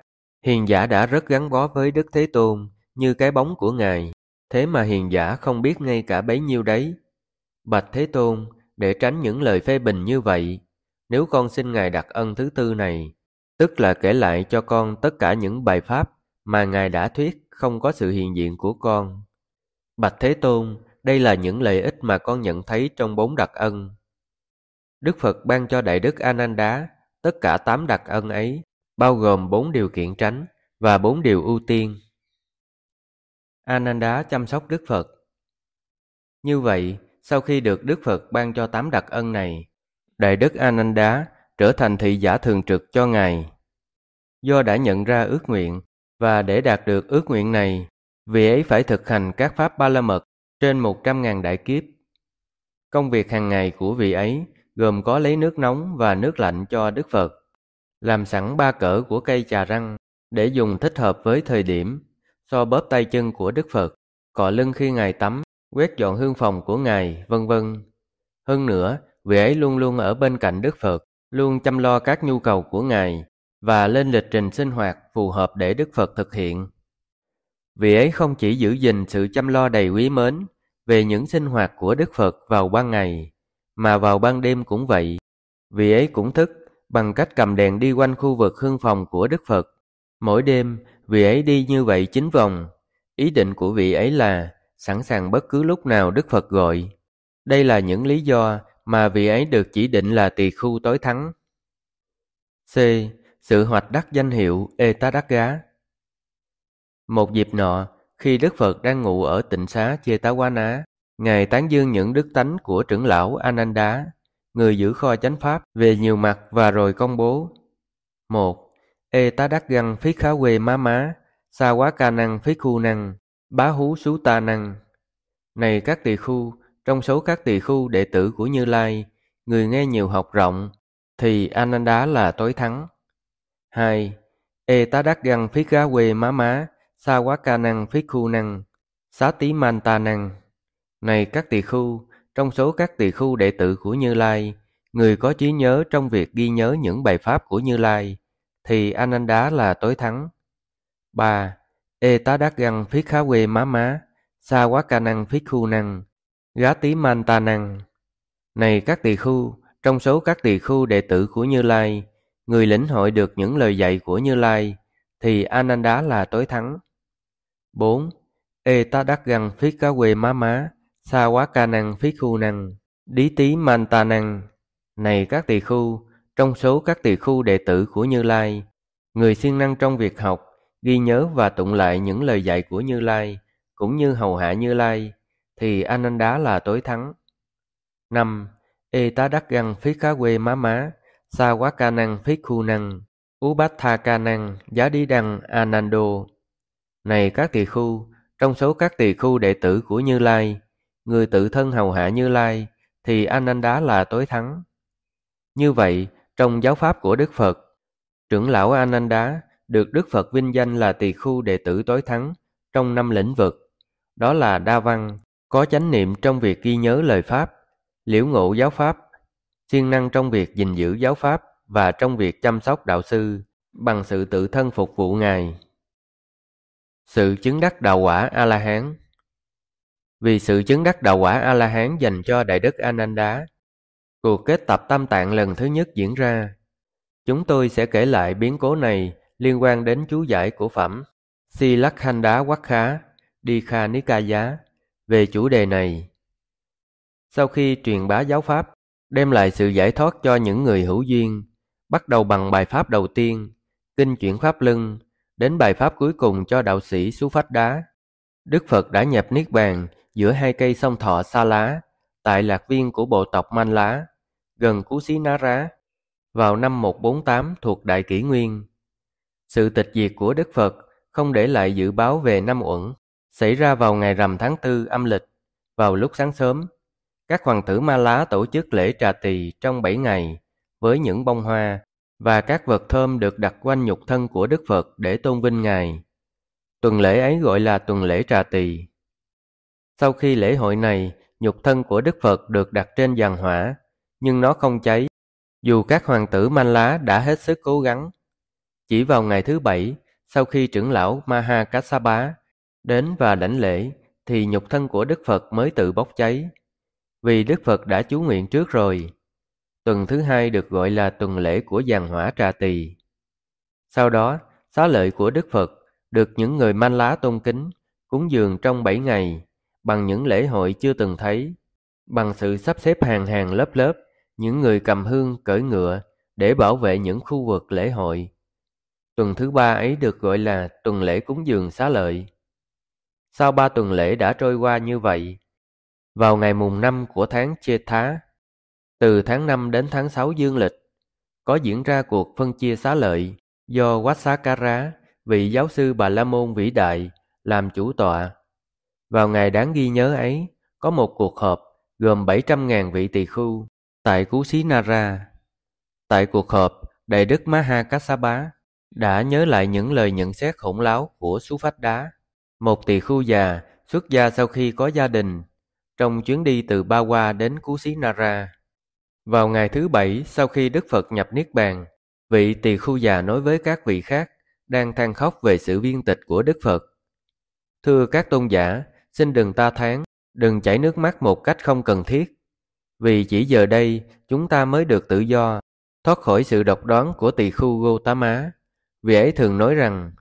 hiền giả đã rất gắn bó với Đức Thế Tôn như cái bóng của Ngài, thế mà hiền giả không biết ngay cả bấy nhiêu đấy. Bạch Thế Tôn, để tránh những lời phê bình như vậy, nếu con xin Ngài đặc ân thứ tư này, tức là kể lại cho con tất cả những bài pháp mà Ngài đã thuyết không có sự hiện diện của con. Bạch Thế Tôn, đây là những lợi ích mà con nhận thấy trong bốn đặc ân. Đức Phật ban cho Đại đức Ananda tất cả tám đặc ân ấy, bao gồm bốn điều kiện tránh và bốn điều ưu tiên. Ananda chăm sóc Đức Phật. Như vậy, sau khi được Đức Phật ban cho tám đặc ân này, Đại đức Ananda trở thành thị giả thường trực cho Ngài. Do đã nhận ra ước nguyện, và để đạt được ước nguyện này, vị ấy phải thực hành các pháp ba la mật trên một trăm nghìn đại kiếp. Công việc hàng ngày của vị ấy gồm có lấy nước nóng và nước lạnh cho Đức Phật, làm sẵn ba cỡ của cây trà răng để dùng thích hợp với thời điểm, xoa bóp tay chân của Đức Phật, cọ lưng khi Ngài tắm, quét dọn hương phòng của Ngài, vân vân. Hơn nữa, vị ấy luôn luôn ở bên cạnh Đức Phật, luôn chăm lo các nhu cầu của Ngài và lên lịch trình sinh hoạt phù hợp để Đức Phật thực hiện. Vị ấy không chỉ giữ gìn sự chăm lo đầy quý mến về những sinh hoạt của Đức Phật vào ban ngày, mà vào ban đêm cũng vậy. Vị ấy cũng thức bằng cách cầm đèn đi quanh khu vực hương phòng của Đức Phật. Mỗi đêm, vị ấy đi như vậy chín vòng. Ý định của vị ấy là sẵn sàng bất cứ lúc nào Đức Phật gọi. Đây là những lý do mà vị ấy được chỉ định là tỳ khưu tối thắng. C. Sự hoạch đắc danh hiệu Etadagga. Một dịp nọ, khi Đức Phật đang ngủ ở tịnh xá Chetawana, Ngài tán dương những đức tánh của trưởng lão Ananda, người giữ kho chánh pháp về nhiều mặt, và rồi công bố: Một, Etadaggang phí khá quê má má, xa quá ca năng phí khu năng, bá hú sú ta năng. Này các tỳ khu, trong số các tỳ khu đệ tử của Như Lai, người nghe nhiều học rộng, thì Ananda là tối thắng. Hai, E tá đắc găng phí gá quê má má, xa quá ca năng phí khu năng, xá tí man ta năng. Này các tỳ khu, trong số các tỳ khu đệ tử của Như Lai, người có trí nhớ trong việc ghi nhớ những bài pháp của Như Lai, thì Ananda là tối thắng. ba. E tá đắc găng phí khá quê má má, xa quá ca năng phí khu năng, gá tí man ta năng. Này các tỳ khu, trong số các tỳ khu đệ tử của Như Lai, người lĩnh hội được những lời dạy của Như Lai, thì Ananda là tối thắng. bốn. E tá đắc găng phí cá quê má má, xa quá ca năng phí khu năng, đí tí man ta năng. Này các tỳ khu, trong số các tỳ khu đệ tử của Như Lai, người siêng năng trong việc học, ghi nhớ và tụng lại những lời dạy của Như Lai, cũng như hầu hạ Như Lai, thì Ananda là tối thắng. năm. E tá đắc găng phí cá quê má má, xa quá ca năng phí khu năng, ú bát tha ca năng giá đi đăng Anando. Này các tỳ khu, trong số các tỳ khu đệ tử của Như Lai, người tự thân hầu hạ Như Lai, thì Ananda là tối thắng. Như vậy, trong giáo pháp của Đức Phật, trưởng lão Ananda được Đức Phật vinh danh là tỳ khu đệ tử tối thắng trong năm lĩnh vực, đó là đa văn, có chánh niệm trong việc ghi nhớ lời pháp, liễu ngộ giáo pháp, siêng năng trong việc gìn giữ giáo pháp và trong việc chăm sóc đạo sư bằng sự tự thân phục vụ Ngài. Sự chứng đắc đạo quả A-la-hán. Vì sự chứng đắc đạo quả A-la-hán dành cho Đại đức Ananda, cuộc kết tập Tam Tạng lần thứ nhất diễn ra. Chúng tôi sẽ kể lại biến cố này liên quan đến chú giải của phẩm Silakhanda Wakha Dikha Nikaya về chủ đề này. Sau khi truyền bá giáo pháp, đem lại sự giải thoát cho những người hữu duyên, bắt đầu bằng bài pháp đầu tiên, kinh chuyển pháp lưng, đến bài pháp cuối cùng cho đạo sĩ Xú Phách Đá, Đức Phật đã nhập Niết Bàn giữa hai cây song thọ Sa Lá tại lạc viên của bộ tộc Man Lá, gần Cú Xí Ná Rá, vào năm một bốn tám thuộc Đại Kỷ Nguyên. Sự tịch diệt của Đức Phật không để lại dự báo về năm Uẩn, xảy ra vào ngày rằm tháng tư âm lịch, vào lúc sáng sớm. Các hoàng tử Ma Lá tổ chức lễ trà tỳ trong bảy ngày với những bông hoa và các vật thơm được đặt quanh nhục thân của Đức Phật để tôn vinh Ngài. Tuần lễ ấy gọi là tuần lễ trà tỳ. Sau khi lễ hội này, nhục thân của Đức Phật được đặt trên giàn hỏa, nhưng nó không cháy, dù các hoàng tử Ma Lá đã hết sức cố gắng. Chỉ vào ngày thứ bảy, sau khi trưởng lão Maha Kassapa đến và đảnh lễ, thì nhục thân của Đức Phật mới tự bốc cháy, vì Đức Phật đã chú nguyện trước rồi. Tuần thứ hai được gọi là tuần lễ của giàn hỏa trà tỳ. Sau đó, xá lợi của Đức Phật được những người Man Lá tôn kính, cúng dường trong bảy ngày, bằng những lễ hội chưa từng thấy, bằng sự sắp xếp hàng hàng lớp lớp, những người cầm hương cưỡi ngựa để bảo vệ những khu vực lễ hội. Tuần thứ ba ấy được gọi là tuần lễ cúng dường xá lợi. Sau ba tuần lễ đã trôi qua như vậy, vào ngày mùng năm của tháng Chê Thá, từ tháng năm đến tháng sáu dương lịch, có diễn ra cuộc phân chia xá lợi do Vatsakara, vị giáo sư Bà La Môn vĩ đại, làm chủ tọa. Vào ngày đáng ghi nhớ ấy, có một cuộc họp gồm bảy trăm nghìn vị tỳ khu tại Cú Xí Na Ra. Tại cuộc họp, Đại đức Maha Kassapa đã nhớ lại những lời nhận xét hỗn láo của Xú Phách Đá, một tỳ khu già xuất gia sau khi có gia đình, trong chuyến đi từ Ba Hoa đến Cú Xí Na Ra. Vào ngày thứ bảy sau khi Đức Phật nhập Niết Bàn, vị tỳ khu già nói với các vị khác đang than khóc về sự viên tịch của Đức Phật: "Thưa các tôn giả, xin đừng ta thán, đừng chảy nước mắt một cách không cần thiết. Vì chỉ giờ đây chúng ta mới được tự do, thoát khỏi sự độc đoán của tỳ khu Gotama. Vì ấy thường nói rằng,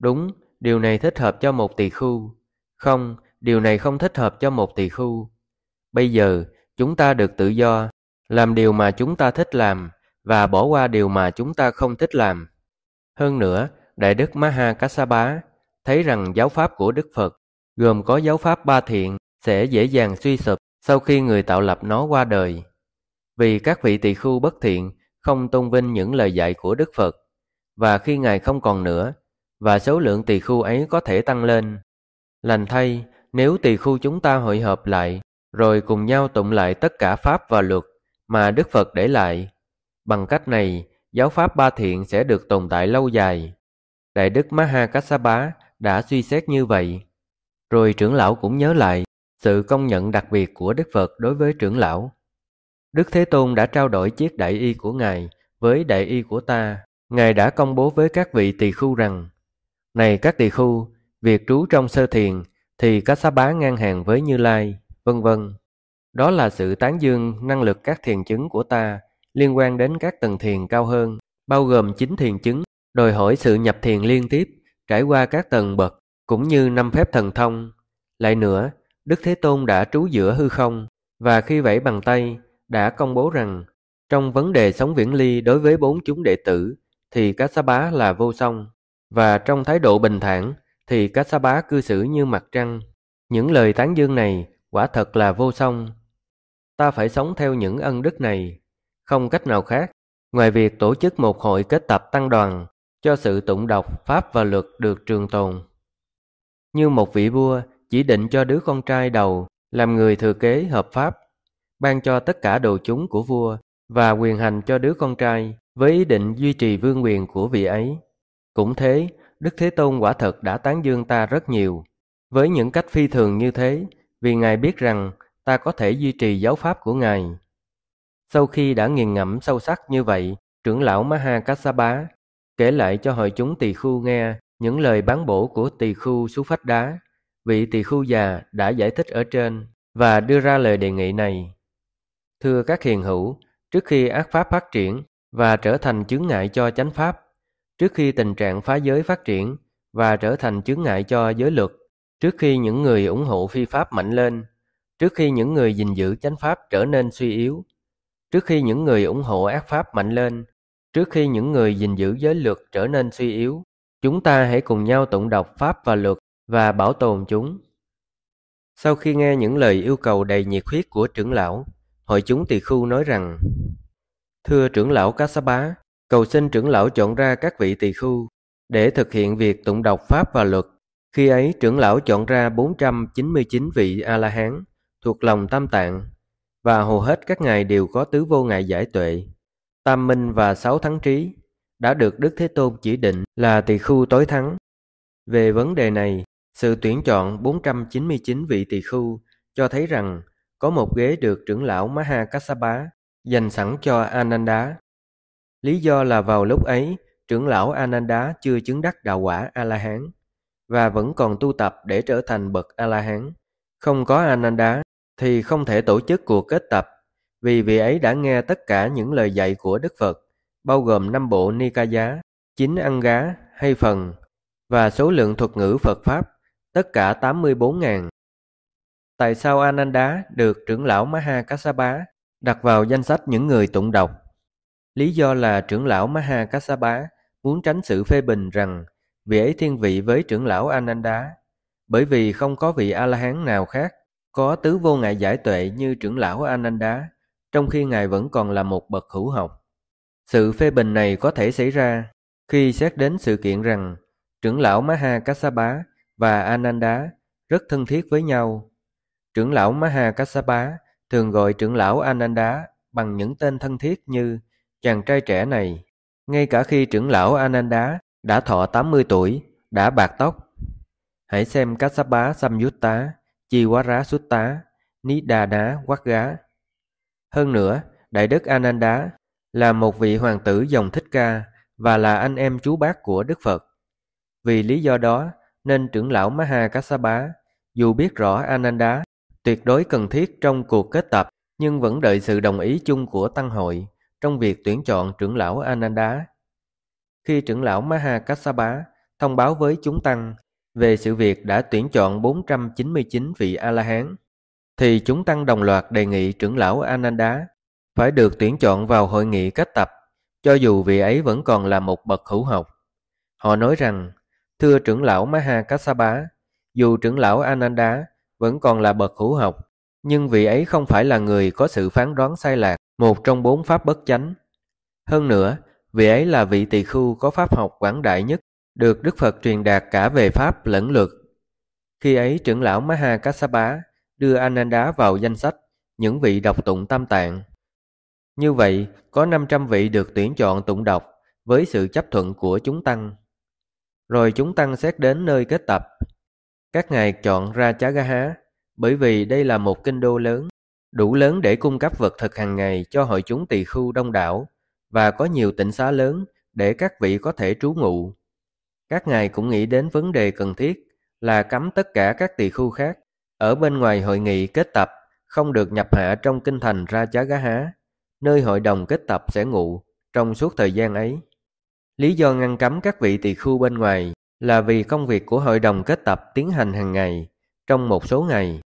đúng, điều này thích hợp cho một tỳ khu, không, điều này không thích hợp cho một tỳ khu. Bây giờ, chúng ta được tự do, làm điều mà chúng ta thích làm và bỏ qua điều mà chúng ta không thích làm." Hơn nữa, Đại đức Maha Kassapa thấy rằng giáo pháp của Đức Phật, gồm có giáo pháp ba thiện, sẽ dễ dàng suy sụp sau khi người tạo lập nó qua đời, vì các vị tỳ khu bất thiện không tôn vinh những lời dạy của Đức Phật, và khi Ngài không còn nữa, và số lượng tỳ khu ấy có thể tăng lên. Lành thay, nếu tỳ khu chúng ta hội họp lại, rồi cùng nhau tụng lại tất cả pháp và luật mà Đức Phật để lại. Bằng cách này, giáo pháp ba thiện sẽ được tồn tại lâu dài, Đại đức Maha Kassapa đã suy xét như vậy. Rồi trưởng lão cũng nhớ lại sự công nhận đặc biệt của Đức Phật đối với trưởng lão. Đức Thế Tôn đã trao đổi chiếc đại y của Ngài với đại y của ta. Ngài đã công bố với các vị tỳ khưu rằng: Này các tỳ khưu, việc trú trong sơ thiền thì Kassapa ngang hàng với Như Lai, vân vân. Đó là sự tán dương năng lực các thiền chứng của ta liên quan đến các tầng thiền cao hơn, bao gồm chín thiền chứng, đòi hỏi sự nhập thiền liên tiếp, trải qua các tầng bậc, cũng như năm phép thần thông. Lại nữa, Đức Thế Tôn đã trú giữa hư không, và khi vẫy bàn tay, đã công bố rằng, trong vấn đề sống viễn ly đối với bốn chúng đệ tử, thì Kassapa là vô song, và trong thái độ bình thản, thì Kassapa cư xử như mặt trăng. Những lời tán dương này, quả thật là vô song. Ta phải sống theo những ân đức này, không cách nào khác, ngoài việc tổ chức một hội kết tập tăng đoàn, cho sự tụng đọc Pháp và luật được trường tồn. Như một vị vua chỉ định cho đứa con trai đầu làm người thừa kế hợp pháp, ban cho tất cả đồ chúng của vua và quyền hành cho đứa con trai với ý định duy trì vương quyền của vị ấy. Cũng thế, Đức Thế Tôn quả thật đã tán dương ta rất nhiều, với những cách phi thường như thế, vì Ngài biết rằng ta có thể duy trì giáo pháp của Ngài. Sau khi đã nghiền ngẫm sâu sắc như vậy, trưởng lão Maha Kassapa kể lại cho hội chúng tỳ khưu nghe những lời bán bổ của tỳ khưu Xú Phách Đá, vị tỳ khưu già đã giải thích ở trên, và đưa ra lời đề nghị này: Thưa các hiền hữu, trước khi ác pháp phát triển và trở thành chướng ngại cho chánh pháp, trước khi tình trạng phá giới phát triển và trở thành chướng ngại cho giới luật, trước khi những người ủng hộ phi pháp mạnh lên, trước khi những người gìn giữ chánh pháp trở nên suy yếu, trước khi những người ủng hộ ác pháp mạnh lên, trước khi những người gìn giữ giới luật trở nên suy yếu, chúng ta hãy cùng nhau tụng đọc Pháp và luật và bảo tồn chúng. Sau khi nghe những lời yêu cầu đầy nhiệt huyết của trưởng lão, hội chúng tỳ khưu nói rằng: Thưa trưởng lão Kassapa, cầu xin trưởng lão chọn ra các vị tỳ khưu để thực hiện việc tụng đọc Pháp và luật. Khi ấy trưởng lão chọn ra bốn trăm chín mươi chín vị A-la-hán thuộc lòng Tam Tạng, và hầu hết các ngài đều có tứ vô ngại giải tuệ, tam minh và sáu thắng trí, đã được Đức Thế Tôn chỉ định là tỳ khưu tối thắng. Về vấn đề này, sự tuyển chọn bốn trăm chín mươi chín vị tỳ khưu cho thấy rằng có một ghế được trưởng lão Maha Kassapa dành sẵn cho Ananda. Lý do là vào lúc ấy, trưởng lão Ananda chưa chứng đắc đạo quả A-la-hán và vẫn còn tu tập để trở thành bậc A-la-hán. Không có Ananda thì không thể tổ chức cuộc kết tập, vì vị ấy đã nghe tất cả những lời dạy của Đức Phật, bao gồm năm bộ Nikaya, chín Anga hay phần, và số lượng thuật ngữ Phật Pháp, tất cả tám mươi bốn nghìn. Tại sao Ananda được trưởng lão Maha Kassapa đặt vào danh sách những người tụng đọc? Lý do là trưởng lão Maha Kassapa muốn tránh sự phê bình rằng vị ấy thiên vị với trưởng lão Ananda, bởi vì không có vị A-la-hán nào khác có tứ vô ngại giải tuệ như trưởng lão Ananda, trong khi Ngài vẫn còn là một bậc hữu học. Sự phê bình này có thể xảy ra khi xét đến sự kiện rằng trưởng lão Maha Kassapa và Ananda rất thân thiết với nhau. Trưởng lão Maha Kassapa thường gọi trưởng lão Ananda bằng những tên thân thiết như chàng trai trẻ này, ngay cả khi trưởng lão Ananda đã thọ tám mươi tuổi, đã bạc tóc. Hãy xem Kassapa Samyutta, Chiwara Sutta, Nidana Wagga. Hơn nữa, Đại đức Ananda là một vị hoàng tử dòng Thích Ca và là anh em chú bác của Đức Phật. Vì lý do đó nên trưởng lão Maha Kassapa, dù biết rõ Ananda tuyệt đối cần thiết trong cuộc kết tập, nhưng vẫn đợi sự đồng ý chung của Tăng hội trong việc tuyển chọn trưởng lão Ananda. Khi trưởng lão Maha Kassapa thông báo với chúng Tăng về sự việc đã tuyển chọn bốn trăm chín mươi chín vị A-la-hán, thì chúng Tăng đồng loạt đề nghị trưởng lão Ananda phải được tuyển chọn vào hội nghị kết tập, cho dù vị ấy vẫn còn là một bậc hữu học. Họ nói rằng: Thưa trưởng lão Maha Kassapa, dù trưởng lão Ananda vẫn còn là bậc hữu học, nhưng vị ấy không phải là người có sự phán đoán sai lạc, một trong bốn pháp bất chánh. Hơn nữa, vị ấy là vị tỳ khưu có pháp học quảng đại nhất, được Đức Phật truyền đạt cả về pháp lẫn luật. Khi ấy trưởng lão Maha Kassapa đưa Ananda vào danh sách những vị đọc tụng Tam Tạng. Như vậy, có năm trăm vị được tuyển chọn tụng đọc với sự chấp thuận của chúng Tăng. Rồi chúng tăng xét đến nơi kết tập. Các ngài chọn ra Chagaha bởi vì đây là một kinh đô lớn, đủ lớn để cung cấp vật thực hàng ngày cho hội chúng tỳ khưu đông đảo và có nhiều tịnh xá lớn để các vị có thể trú ngụ. Các ngài cũng nghĩ đến vấn đề cần thiết là cấm tất cả các tỳ khưu khác ở bên ngoài hội nghị kết tập không được nhập hạ trong kinh thành Ra Chá Gá Há, nơi hội đồng kết tập sẽ ngụ trong suốt thời gian ấy. Lý do ngăn cấm các vị tỳ khưu bên ngoài là vì công việc của hội đồng kết tập tiến hành hàng ngày trong một số ngày.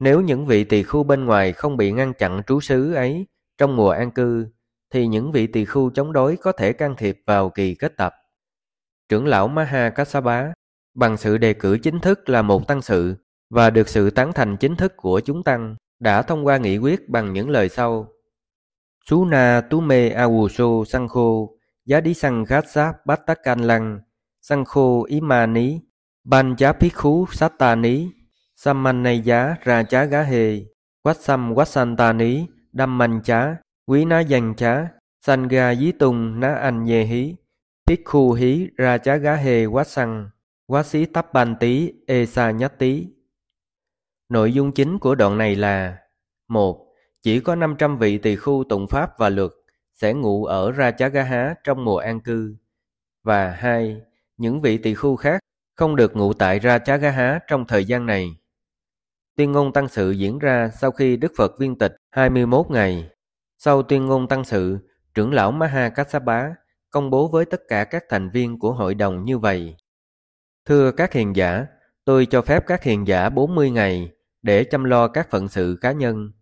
Nếu những vị tỳ khưu bên ngoài không bị ngăn chặn trú xứ ấy trong mùa an cư, thì những vị tỳ khưu chống đối có thể can thiệp vào kỳ kết tập. Trưởng lão Maha Kassapa, bằng sự đề cử chính thức là một tăng sự và được sự tán thành chính thức của chúng tăng, đã thông qua nghị quyết bằng những lời sau: Suna tume awuso sankho yadisang gatsa batakan lang sankho imani banjapikhu satani sammanaya rajagahe watsam watsantani dammancha vinayangcha sanga yitung na anyehi pikhu hi rajagahe watsang wasí tắp ban tí esa nhất tí. Nội dung chính của đoạn này là: một. Chỉ có năm trăm vị tỳ khưu tụng pháp và luật sẽ ngụ ở Ra Chá Gá Há trong mùa an cư. Và hai. Những vị tỳ khưu khác không được ngụ tại Ra Chá Gá Há trong thời gian này. Tuyên ngôn tăng sự diễn ra sau khi Đức Phật viên tịch hai mươi mốt ngày. Sau tuyên ngôn tăng sự, trưởng lão Maha Kassapa công bố với tất cả các thành viên của hội đồng như vậy: Thưa các hiền giả, tôi cho phép các hiền giả bốn mươi ngày để chăm lo các phận sự cá nhân.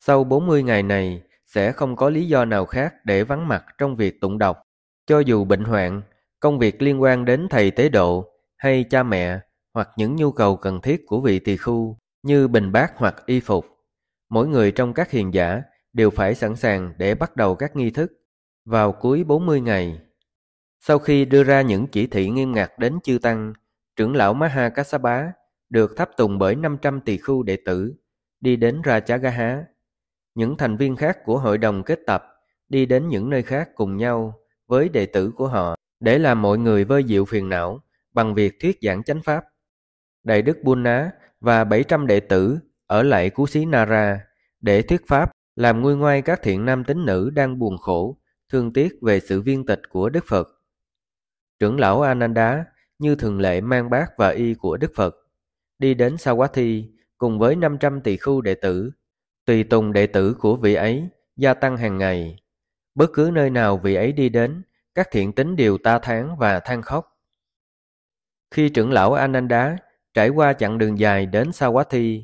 Sau bốn mươi ngày này, sẽ không có lý do nào khác để vắng mặt trong việc tụng đọc, cho dù bệnh hoạn, công việc liên quan đến thầy tế độ hay cha mẹ hoặc những nhu cầu cần thiết của vị tỳ khưu như bình bát hoặc y phục. Mỗi người trong các hiền giả đều phải sẵn sàng để bắt đầu các nghi thức vào cuối bốn mươi ngày. Sau khi đưa ra những chỉ thị nghiêm ngặt đến chư tăng, trưởng lão Maha Kassapa được tháp tùng bởi năm trăm tỳ khưu đệ tử đi đến Ra Chá Gá Há. Những thành viên khác của hội đồng kết tập đi đến những nơi khác cùng nhau với đệ tử của họ để làm mọi người vơi dịu phiền não bằng việc thuyết giảng chánh pháp. Đại đức Bun Ná và bảy trăm đệ tử ở lại Cú Xí Nara để thuyết pháp, làm nguôi ngoai các thiện nam tín nữ đang buồn khổ, thương tiếc về sự viên tịch của Đức Phật. Trưởng lão Ananda như thường lệ mang bát và y của Đức Phật đi đến Sawathi cùng với năm trăm tỳ khưu đệ tử, tùy tùng đệ tử của vị ấy gia tăng hàng ngày. Bất cứ nơi nào vị ấy đi đến, các thiện tín đều ta thán và than khóc. Khi trưởng lão Ananda trải qua chặng đường dài đến Sawathi,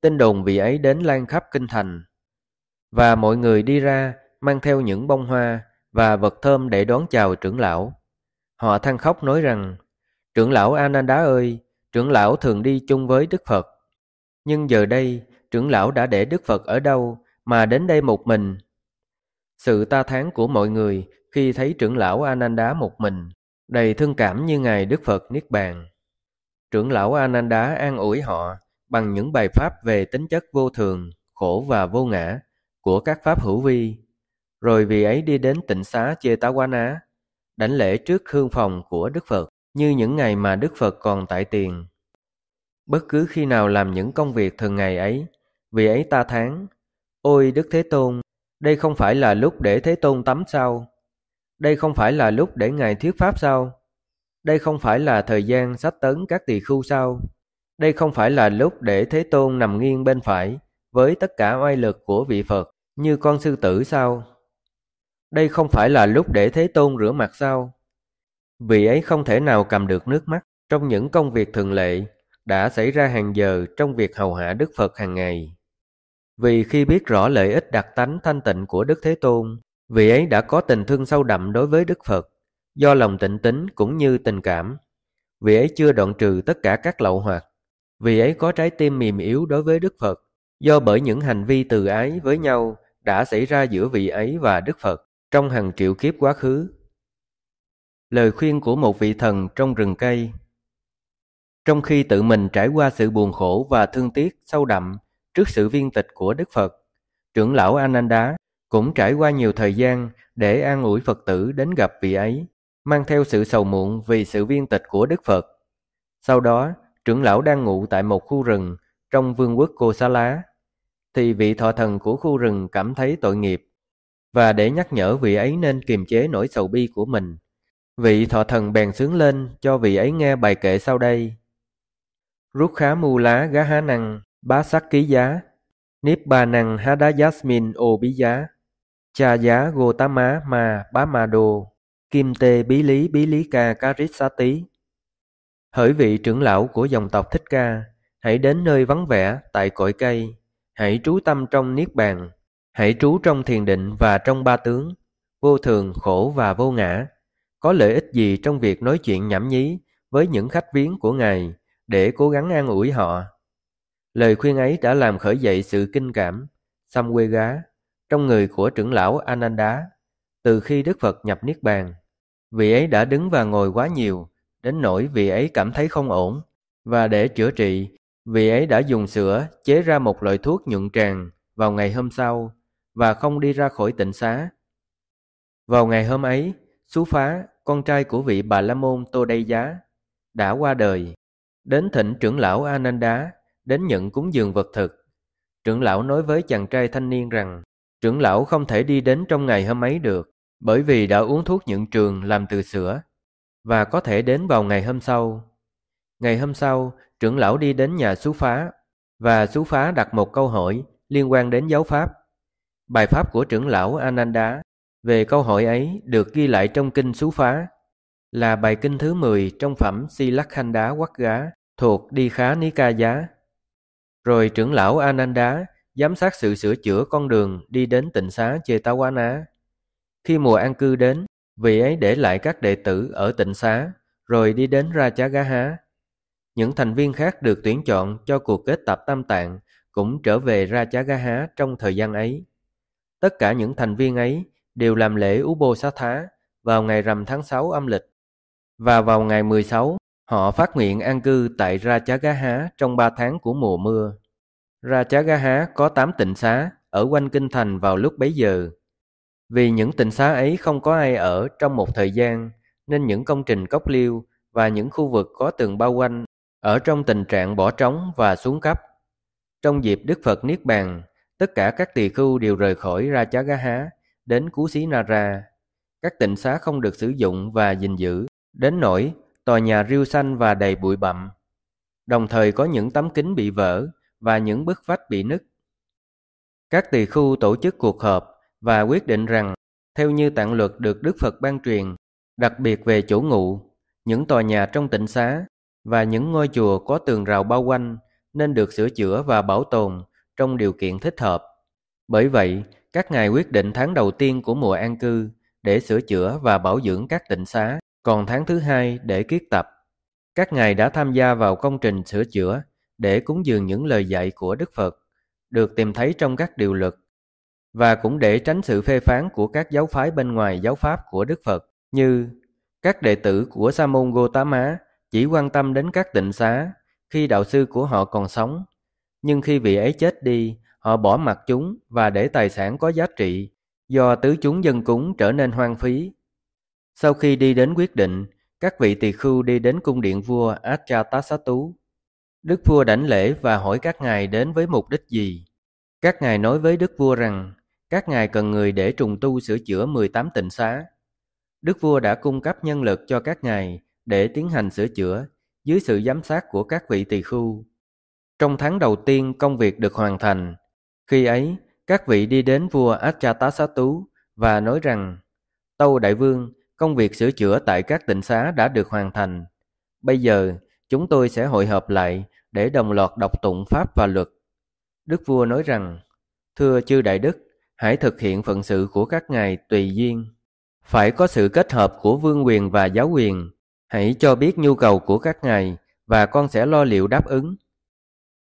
tin đồn vị ấy đến lan khắp kinh thành và mọi người đi ra mang theo những bông hoa và vật thơm để đón chào trưởng lão. Họ than khóc nói rằng: Trưởng lão Ananda ơi, trưởng lão thường đi chung với Đức Phật, nhưng giờ đây trưởng lão đã để Đức Phật ở đâu mà đến đây một mình? Sự ta thán của mọi người khi thấy trưởng lão Ananda một mình đầy thương cảm như ngày Đức Phật niết bàn. Trưởng lão Ananda an ủi họ bằng những bài pháp về tính chất vô thường, khổ và vô ngã của các pháp hữu vi. Rồi vị ấy đi đến tịnh xá Chetawana, đảnh lễ trước hương phòng của Đức Phật như những ngày mà Đức Phật còn tại tiền. Bất cứ khi nào làm những công việc thường ngày ấy, vị ấy ta thán: Ôi Đức Thế Tôn, đây không phải là lúc để Thế Tôn tắm sao? Đây không phải là lúc để Ngài thuyết pháp sao? Đây không phải là thời gian sách tấn các tỳ khưu sao? Đây không phải là lúc để Thế Tôn nằm nghiêng bên phải với tất cả oai lực của vị Phật như con sư tử sao? Đây không phải là lúc để Thế Tôn rửa mặt sao? Vị ấy không thể nào cầm được nước mắt trong những công việc thường lệ đã xảy ra hàng giờ trong việc hầu hạ Đức Phật hàng ngày. Vì khi biết rõ lợi ích đặc tánh thanh tịnh của Đức Thế Tôn, vị ấy đã có tình thương sâu đậm đối với Đức Phật, do lòng tịnh tín cũng như tình cảm. Vị ấy chưa đoạn trừ tất cả các lậu hoặc. Vị ấy có trái tim mềm yếu đối với Đức Phật, do bởi những hành vi từ ái với nhau đã xảy ra giữa vị ấy và Đức Phật trong hàng triệu kiếp quá khứ. Lời khuyên của một vị thần trong rừng cây. Trong khi tự mình trải qua sự buồn khổ và thương tiếc sâu đậm trước sự viên tịch của Đức Phật, trưởng lão Ananda cũng trải qua nhiều thời gian để an ủi Phật tử đến gặp vị ấy mang theo sự sầu muộn vì sự viên tịch của Đức Phật. Sau đó, trưởng lão đang ngủ tại một khu rừng trong vương quốc Kosala, thì vị thọ thần của khu rừng cảm thấy tội nghiệp, và để nhắc nhở vị ấy nên kiềm chế nỗi sầu bi của mình, vị thọ thần bèn xướng lên cho vị ấy nghe bài kệ sau đây: Rút khá mu lá gá há năng bá sắc ký giá, nếp ba năng há đá yasmin ô bí giá, cha giá gô tá má mà bá ma đồ, kim tê bí lý bí lý ca cá rít xá tí. Hỡi vị trưởng lão của dòng tộc Thích Ca, hãy đến nơi vắng vẻ tại cội cây, hãy trú tâm trong niết bàn, hãy trú trong thiền định và trong ba tướng, vô thường, khổ và vô ngã. Có lợi ích gì trong việc nói chuyện nhảm nhí với những khách viếng của Ngài để cố gắng an ủi họ? Lời khuyên ấy đã làm khởi dậy sự kinh cảm, Samvega, trong người của trưởng lão Ananda. Từ khi Đức Phật nhập niết bàn, vị ấy đã đứng và ngồi quá nhiều, đến nỗi vị ấy cảm thấy không ổn, và để chữa trị, vị ấy đã dùng sữa chế ra một loại thuốc nhuận tràng vào ngày hôm sau, và không đi ra khỏi tịnh xá. Vào ngày hôm ấy, Xú Phá, con trai của vị Bà La Môn Tô Đây Giá, đã qua đời, đến thỉnh trưởng lão Ananda đến nhận cúng dường vật thực. Trưởng lão nói với chàng trai thanh niên rằng trưởng lão không thể đi đến trong ngày hôm ấy được, bởi vì đã uống thuốc nhuận trường làm từ sữa, và có thể đến vào ngày hôm sau. Ngày hôm sau, trưởng lão đi đến nhà Xú Phá, và Xú Phá đặt một câu hỏi liên quan đến giáo pháp. Bài pháp của trưởng lão Ananda về câu hỏi ấy được ghi lại trong kinh Xú Phá, là bài kinh thứ mười trong phẩm Silakhanda Quắc Gá thuộc Đi Khá Ni Ca Giá. Rồi trưởng lão Ananda giám sát sự sửa chữa con đường đi đến tịnh xá Chetawana. Khi mùa an cư đến, vị ấy để lại các đệ tử ở tịnh xá, rồi đi đến Rajagaha. Những thành viên khác được tuyển chọn cho cuộc kết tập tam tạng cũng trở về Rajagaha trong thời gian ấy. Tất cả những thành viên ấy đều làm lễ Ubosatha vào ngày rằm tháng sáu âm lịch, và vào ngày mười sáu, họ phát nguyện an cư tại Rajagaha trong ba tháng của mùa mưa. Rajagaha có tám tịnh xá ở quanh kinh thành vào lúc bấy giờ. Vì những tịnh xá ấy không có ai ở trong một thời gian, nên những công trình cốc liêu và những khu vực có tường bao quanh ở trong tình trạng bỏ trống và xuống cấp. Trong dịp Đức Phật niết bàn, tất cả các tỳ khưu đều rời khỏi Rajagaha đến Cú Xí Nara. Các tịnh xá không được sử dụng và gìn giữ, đến nỗi tòa nhà rêu xanh và đầy bụi bặm. Đồng thời có những tấm kính bị vỡ và những bức vách bị nứt. Các tỳ khưu tổ chức cuộc họp và quyết định rằng, theo như tạng luật được Đức Phật ban truyền, đặc biệt về chỗ ngụ, những tòa nhà trong tịnh xá và những ngôi chùa có tường rào bao quanh nên được sửa chữa và bảo tồn trong điều kiện thích hợp. Bởi vậy, các ngài quyết định tháng đầu tiên của mùa an cư để sửa chữa và bảo dưỡng các tịnh xá, còn tháng thứ hai để kiết tập. Các ngài đã tham gia vào công trình sửa chữa để cúng dường những lời dạy của Đức Phật được tìm thấy trong các điều luật, và cũng để tránh sự phê phán của các giáo phái bên ngoài giáo pháp của Đức Phật, như các đệ tử của Sa môn Gotama chỉ quan tâm đến các tịnh xá khi đạo sư của họ còn sống, nhưng khi vị ấy chết đi, họ bỏ mặc chúng và để tài sản có giá trị do tứ chúng dân cúng trở nên hoang phí. Sau khi đi đến quyết định, các vị tỳ khưu đi đến cung điện vua Ajatasattu. Đức vua đảnh lễ và hỏi các ngài đến với mục đích gì. Các ngài nói với đức vua rằng các ngài cần người để trùng tu sửa chữa mười tám tịnh xá. Đức vua đã cung cấp nhân lực cho các ngài để tiến hành sửa chữa dưới sự giám sát của các vị tỳ khưu. Trong tháng đầu tiên, công việc được hoàn thành. Khi ấy, các vị đi đến vua Ajatasattu và nói rằng: Tâu đại vương, công việc sửa chữa tại các tịnh xá đã được hoàn thành. Bây giờ, chúng tôi sẽ hội họp lại để đồng loạt đọc tụng pháp và luật. Đức vua nói rằng: Thưa chư đại đức, hãy thực hiện phận sự của các ngài tùy duyên. Phải có sự kết hợp của vương quyền và giáo quyền. Hãy cho biết nhu cầu của các ngài và con sẽ lo liệu đáp ứng.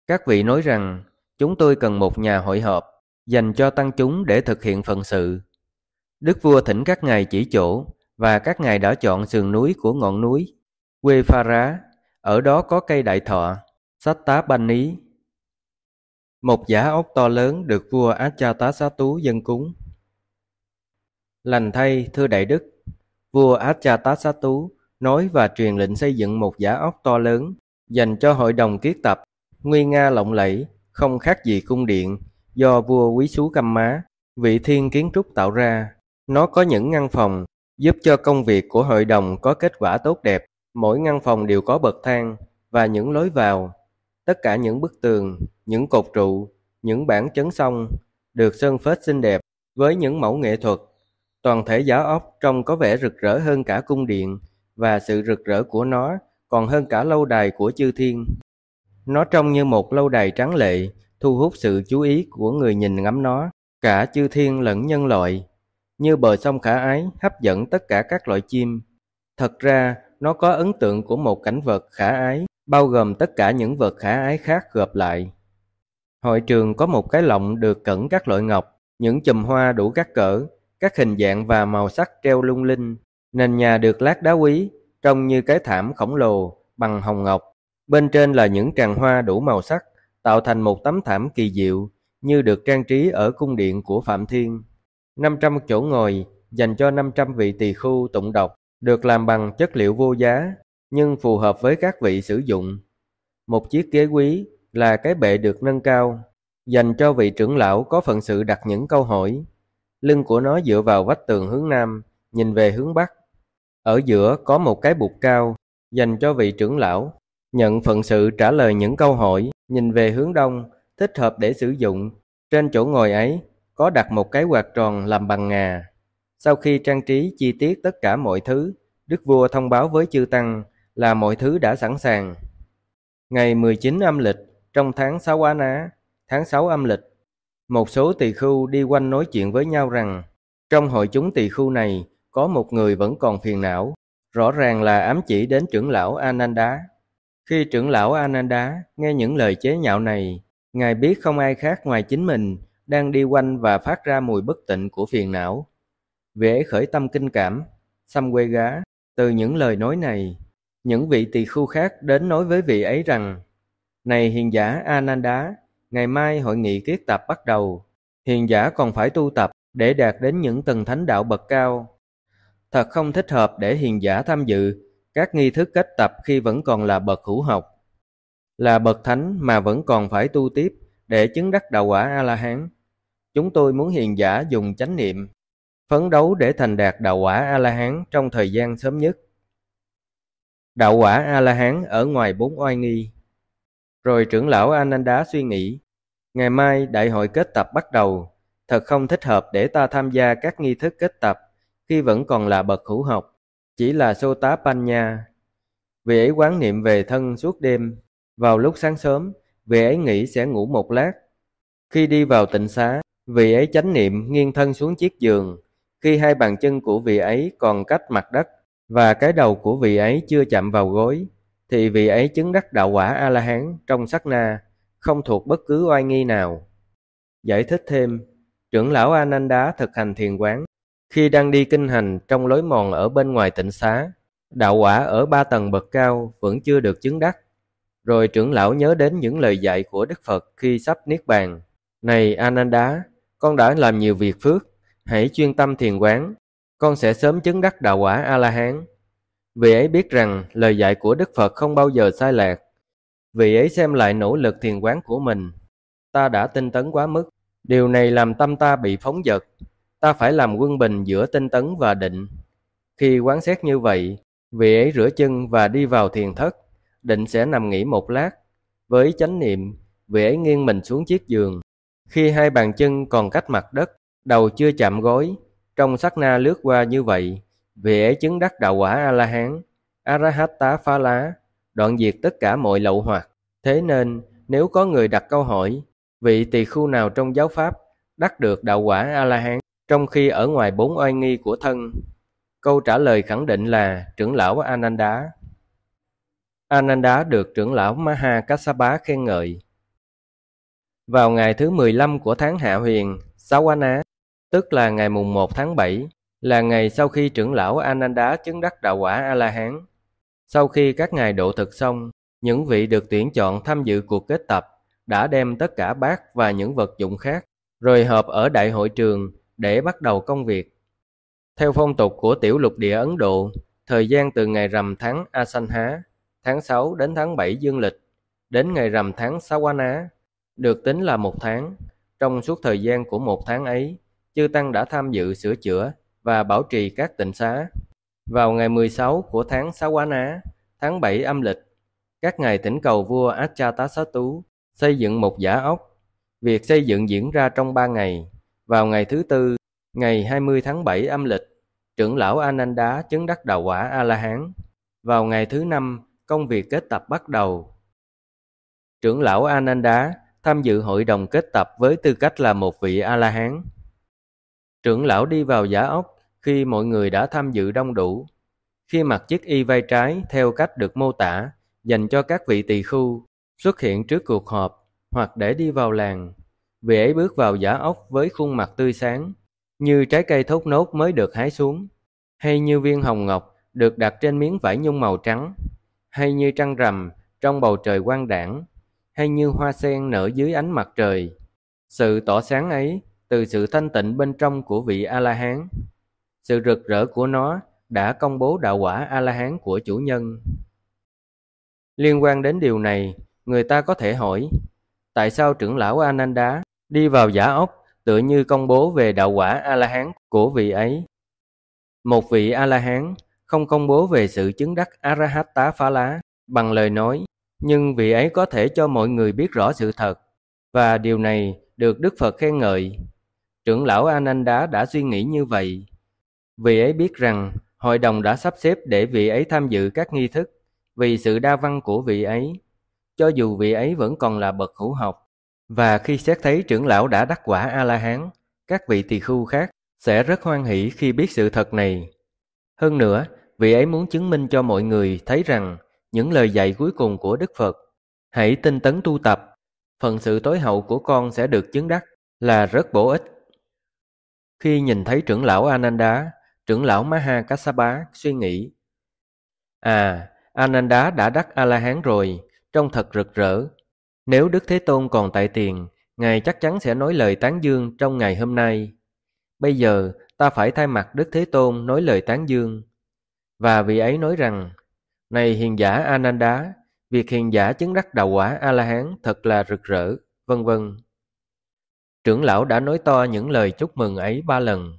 Các vị nói rằng: Chúng tôi cần một nhà hội họp dành cho tăng chúng để thực hiện phận sự. Đức vua thỉnh các ngài chỉ chỗ, và các ngài đã chọn sườn núi của ngọn núi Quê Pha Rá. Ở đó có cây đại thọ Sách Tá Ban Ní. Một giả ốc to lớn được vua Ajatasattu dân cúng. Lành thay, thưa đại đức, vua Ajatasattu nói và truyền lệnh xây dựng một giả ốc to lớn dành cho hội đồng kiết tập, nguy nga lộng lẫy, không khác gì cung điện do vua Quý Sú Căm Má, vị thiên kiến trúc tạo ra. Nó có những ngăn phòng giúp cho công việc của hội đồng có kết quả tốt đẹp. Mỗi ngăn phòng đều có bậc thang và những lối vào. Tất cả những bức tường, những cột trụ, những bảng chấn song được sơn phết xinh đẹp với những mẫu nghệ thuật. Toàn thể giả ốc trông có vẻ rực rỡ hơn cả cung điện, và sự rực rỡ của nó còn hơn cả lâu đài của chư thiên. Nó trông như một lâu đài tráng lệ, thu hút sự chú ý của người nhìn ngắm nó, cả chư thiên lẫn nhân loại. Như bờ sông khả ái hấp dẫn tất cả các loại chim. Thật ra, nó có ấn tượng của một cảnh vật khả ái, bao gồm tất cả những vật khả ái khác gộp lại. Hội trường có một cái lọng được cẩn các loại ngọc, những chùm hoa đủ các cỡ, các hình dạng và màu sắc treo lung linh. Nền nhà được lát đá quý, trông như cái thảm khổng lồ bằng hồng ngọc. Bên trên là những tràng hoa đủ màu sắc, tạo thành một tấm thảm kỳ diệu, như được trang trí ở cung điện của Phạm Thiên. năm trăm chỗ ngồi dành cho năm trăm vị tỳ khưu tụng đọc, được làm bằng chất liệu vô giá, nhưng phù hợp với các vị sử dụng. Một chiếc ghế quý là cái bệ được nâng cao, dành cho vị trưởng lão có phận sự đặt những câu hỏi. Lưng của nó dựa vào vách tường hướng nam, nhìn về hướng bắc. Ở giữa có một cái bục cao, dành cho vị trưởng lão, nhận phận sự trả lời những câu hỏi, nhìn về hướng đông, thích hợp để sử dụng. Trên chỗ ngồi ấy, có đặt một cái quạt tròn làm bằng ngà. Sau khi trang trí chi tiết tất cả mọi thứ, Đức Vua thông báo với chư tăng là mọi thứ đã sẵn sàng. Ngày mười chín âm lịch, trong tháng sáu Á Ná, tháng sáu âm lịch, một số tỳ khưu đi quanh nói chuyện với nhau rằng trong hội chúng tỳ khưu này có một người vẫn còn phiền não, rõ ràng là ám chỉ đến trưởng lão Ananda. Khi trưởng lão Ananda nghe những lời chế nhạo này, ngài biết không ai khác ngoài chính mình đang đi quanh và phát ra mùi bất tịnh của phiền não. Vẻ khởi tâm kinh cảm, Samwega, từ những lời nói này, những vị tỳ khưu khác đến nói với vị ấy rằng: Này hiền giả Ananda, ngày mai hội nghị kiết tập bắt đầu. Hiền giả còn phải tu tập để đạt đến những tầng thánh đạo bậc cao. Thật không thích hợp để hiền giả tham dự các nghi thức kết tập khi vẫn còn là bậc hữu học, là bậc thánh mà vẫn còn phải tu tiếp để chứng đắc đạo quả A-la-hán. Chúng tôi muốn hiền giả dùng chánh niệm, phấn đấu để thành đạt đạo quả A-la-hán trong thời gian sớm nhất. Đạo quả A-la-hán ở ngoài bốn oai nghi. Rồi trưởng lão Ananda suy nghĩ, ngày mai đại hội kết tập bắt đầu, thật không thích hợp để ta tham gia các nghi thức kết tập khi vẫn còn là bậc hữu học, chỉ là Sotapanna. Vị ấy quán niệm về thân suốt đêm, vào lúc sáng sớm, vị ấy nghĩ sẽ ngủ một lát. Khi đi vào tịnh xá, vị ấy chánh niệm nghiêng thân xuống chiếc giường, khi hai bàn chân của vị ấy còn cách mặt đất và cái đầu của vị ấy chưa chạm vào gối, thì vị ấy chứng đắc đạo quả A-la-hán trong sát na, không thuộc bất cứ oai nghi nào. Giải thích thêm, trưởng lão Ananda thực hành thiền quán. Khi đang đi kinh hành trong lối mòn ở bên ngoài tịnh xá, đạo quả ở ba tầng bậc cao vẫn chưa được chứng đắc. Rồi trưởng lão nhớ đến những lời dạy của Đức Phật khi sắp niết bàn. Này Ananda, con đã làm nhiều việc phước, hãy chuyên tâm thiền quán, con sẽ sớm chứng đắc đạo quả A-la-hán. Vị ấy biết rằng lời dạy của Đức Phật không bao giờ sai lạc. Vị ấy xem lại nỗ lực thiền quán của mình. Ta đã tinh tấn quá mức, điều này làm tâm ta bị phóng dật. Ta phải làm quân bình giữa tinh tấn và định. Khi quán xét như vậy, vị ấy rửa chân và đi vào thiền thất. Định sẽ nằm nghỉ một lát. Với chánh niệm, vị ấy nghiêng mình xuống chiếc giường. Khi hai bàn chân còn cách mặt đất, đầu chưa chạm gối, trong sát na lướt qua như vậy, vị ấy chứng đắc đạo quả A-la-hán, Arahatta phá lá, đoạn diệt tất cả mọi lậu hoặc. Thế nên, nếu có người đặt câu hỏi, vị tỳ khưu nào trong giáo pháp đắc được đạo quả A-la-hán trong khi ở ngoài bốn oai nghi của thân? Câu trả lời khẳng định là trưởng lão Ananda. Ananda được trưởng lão Maha Kassapa khen ngợi. Vào ngày thứ mười lăm của tháng Hạ Huyền, sáu Á Ná, tức là ngày mùng một tháng bảy, là ngày sau khi trưởng lão Ananda chứng đắc đạo quả A-la-hán. Sau khi các ngài độ thực xong, những vị được tuyển chọn tham dự cuộc kết tập đã đem tất cả bát và những vật dụng khác rồi họp ở đại hội trường để bắt đầu công việc. Theo phong tục của tiểu lục địa Ấn Độ, thời gian từ ngày rằm tháng Asanha, tháng sáu đến tháng bảy dương lịch, đến ngày rằm tháng Sawana, được tính là một tháng. Trong suốt thời gian của một tháng ấy, chư tăng đã tham dự sửa chữa và bảo trì các tịnh xá. Vào ngày mười sáu của tháng Sawana, tháng bảy âm lịch, các ngài thỉnh cầu vua Ajatasattu xây dựng một giả ốc. Việc xây dựng diễn ra trong ba ngày. Vào ngày thứ tư, ngày hai mươi tháng bảy âm lịch, trưởng lão Ananda chứng đắc đạo quả A-la-hán. Vào ngày thứ năm, công việc kết tập bắt đầu. Trưởng lão Ananda tham dự hội đồng kết tập với tư cách là một vị A-la-hán. Trưởng lão đi vào giả ốc khi mọi người đã tham dự đông đủ. Khi mặc chiếc y vai trái theo cách được mô tả dành cho các vị tỳ khưu xuất hiện trước cuộc họp hoặc để đi vào làng, vị ấy bước vào giả ốc với khuôn mặt tươi sáng, như trái cây thốt nốt mới được hái xuống, hay như viên hồng ngọc được đặt trên miếng vải nhung màu trắng, hay như trăng rằm trong bầu trời quang đãng, hay như hoa sen nở dưới ánh mặt trời. Sự tỏ sáng ấy từ sự thanh tịnh bên trong của vị A-la-hán. Sự rực rỡ của nó đã công bố đạo quả A-la-hán của chủ nhân. Liên quan đến điều này, người ta có thể hỏi, tại sao trưởng lão Ananda đi vào giả ốc tựa như công bố về đạo quả A-la-hán của vị ấy? Một vị A-la-hán không công bố về sự chứng đắc Arahatta Phá Lá bằng lời nói, nhưng vị ấy có thể cho mọi người biết rõ sự thật, và điều này được Đức Phật khen ngợi. Trưởng lão Ananda đã suy nghĩ như vậy. Vị ấy biết rằng hội đồng đã sắp xếp để vị ấy tham dự các nghi thức vì sự đa văn của vị ấy, cho dù vị ấy vẫn còn là bậc hữu học. Và khi xét thấy trưởng lão đã đắc quả A-la-hán, các vị tỳ khưu khác sẽ rất hoan hỷ khi biết sự thật này. Hơn nữa, vị ấy muốn chứng minh cho mọi người thấy rằng những lời dạy cuối cùng của Đức Phật, hãy tinh tấn tu tập, phần sự tối hậu của con sẽ được chứng đắc, là rất bổ ích. Khi nhìn thấy trưởng lão Ananda, trưởng lão Maha Kassapa suy nghĩ, à, Ananda đã đắc A-la-hán rồi, trông thật rực rỡ. Nếu Đức Thế Tôn còn tại tiền, Ngài chắc chắn sẽ nói lời tán dương trong ngày hôm nay. Bây giờ, ta phải thay mặt Đức Thế Tôn nói lời tán dương. Và vị ấy nói rằng, này hiền giả Ananda, việc hiền giả chứng đắc đạo quả A-la-hán thật là rực rỡ, vân vân. Trưởng lão đã nói to những lời chúc mừng ấy ba lần.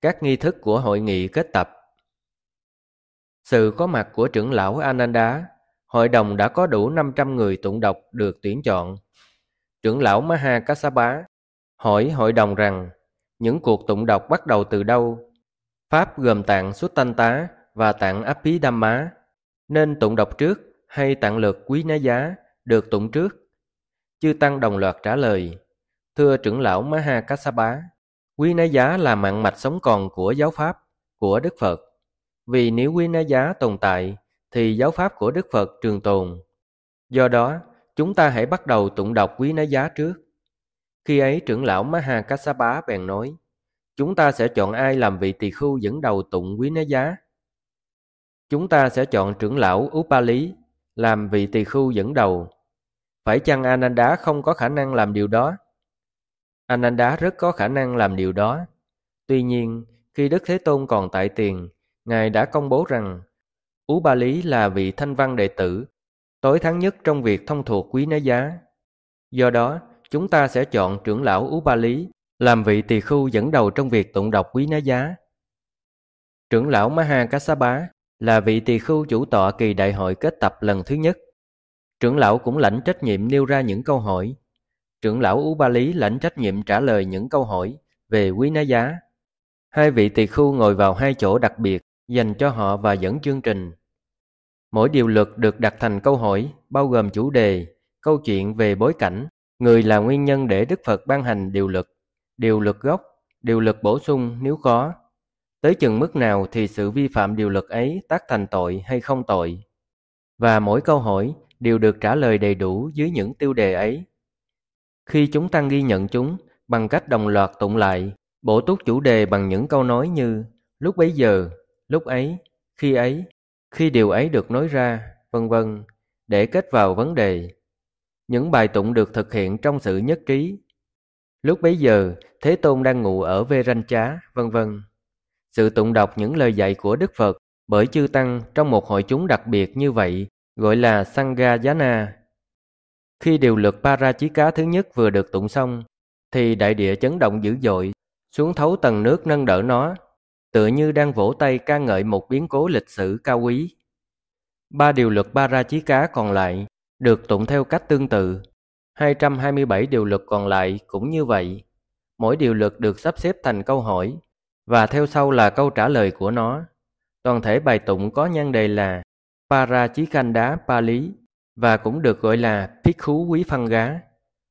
Các nghi thức của hội nghị kết tập. Sự có mặt của trưởng lão Ananda, hội đồng đã có đủ năm trăm người tụng đọc được tuyển chọn. Trưởng lão Maha Kassapa hỏi hội đồng rằng, những cuộc tụng đọc bắt đầu từ đâu? Pháp gồm tạng Suttanta và tạng Abhidhamma, nên tụng đọc trước hay tạng lược Quý Ná Giá được tụng trước? Chư tăng đồng loạt trả lời, thưa trưởng lão Maha Kassapa, Quý Ná Giá là mạng mạch sống còn của giáo pháp của Đức Phật. Vì nếu Quý Ná Giá tồn tại, thì giáo pháp của Đức Phật trường tồn. Do đó, chúng ta hãy bắt đầu tụng đọc Quý Ná Giá trước. Khi ấy trưởng lão Maha Kassapa bèn nói, chúng ta sẽ chọn ai làm vị tỳ khưu dẫn đầu tụng Quý Ná Giá? Chúng ta sẽ chọn trưởng lão Upali làm vị tỳ khưu dẫn đầu. Phải chăng Ananda không có khả năng làm điều đó? Ananda rất có khả năng làm điều đó. Tuy nhiên, khi Đức Thế Tôn còn tại tiền, Ngài đã công bố rằng Upali là vị thanh văn đệ tử tối thắng nhất trong việc thông thuộc Quý Ná Giá. Do đó, chúng ta sẽ chọn trưởng lão Upali làm vị tỳ khưu dẫn đầu trong việc tụng đọc Quý Ná Giá. Trưởng lão Maha Kassapa là vị tỳ khưu chủ tọa kỳ đại hội kết tập lần thứ nhất. Trưởng lão cũng lãnh trách nhiệm nêu ra những câu hỏi. Trưởng lão Upali lãnh trách nhiệm trả lời những câu hỏi về Quý Ná Giá. Hai vị tỳ khưu ngồi vào hai chỗ đặc biệt dành cho họ và dẫn chương trình. Mỗi điều luật được đặt thành câu hỏi, bao gồm chủ đề, câu chuyện về bối cảnh, người là nguyên nhân để Đức Phật ban hành điều luật, điều luật gốc, điều luật bổ sung nếu có. Tới chừng mức nào thì sự vi phạm điều luật ấy tác thành tội hay không tội. Và mỗi câu hỏi đều được trả lời đầy đủ dưới những tiêu đề ấy. Khi chúng tăng ghi nhận chúng bằng cách đồng loạt tụng lại, bổ túc chủ đề bằng những câu nói như lúc bấy giờ, lúc ấy, khi ấy, khi điều ấy được nói ra, vân vân, để kết vào vấn đề. Những bài tụng được thực hiện trong sự nhất trí. Lúc bấy giờ, Thế Tôn đang ngủ ở Verancha, vân vân. Sự tụng đọc những lời dạy của Đức Phật bởi chư tăng trong một hội chúng đặc biệt như vậy gọi là Sangha-yana. Khi điều luật Parachika thứ nhất vừa được tụng xong, thì đại địa chấn động dữ dội, xuống thấu tầng nước nâng đỡ nó, tựa như đang vỗ tay ca ngợi một biến cố lịch sử cao quý. Ba điều luật Parachika còn lại được tụng theo cách tương tự. hai trăm hai mươi bảy điều luật còn lại cũng như vậy. Mỗi điều luật được sắp xếp thành câu hỏi và theo sau là câu trả lời của nó. Toàn thể bài tụng có nhan đề là Parachikanda Pali và cũng được gọi là Bhikkhu Quý Phăng Gá,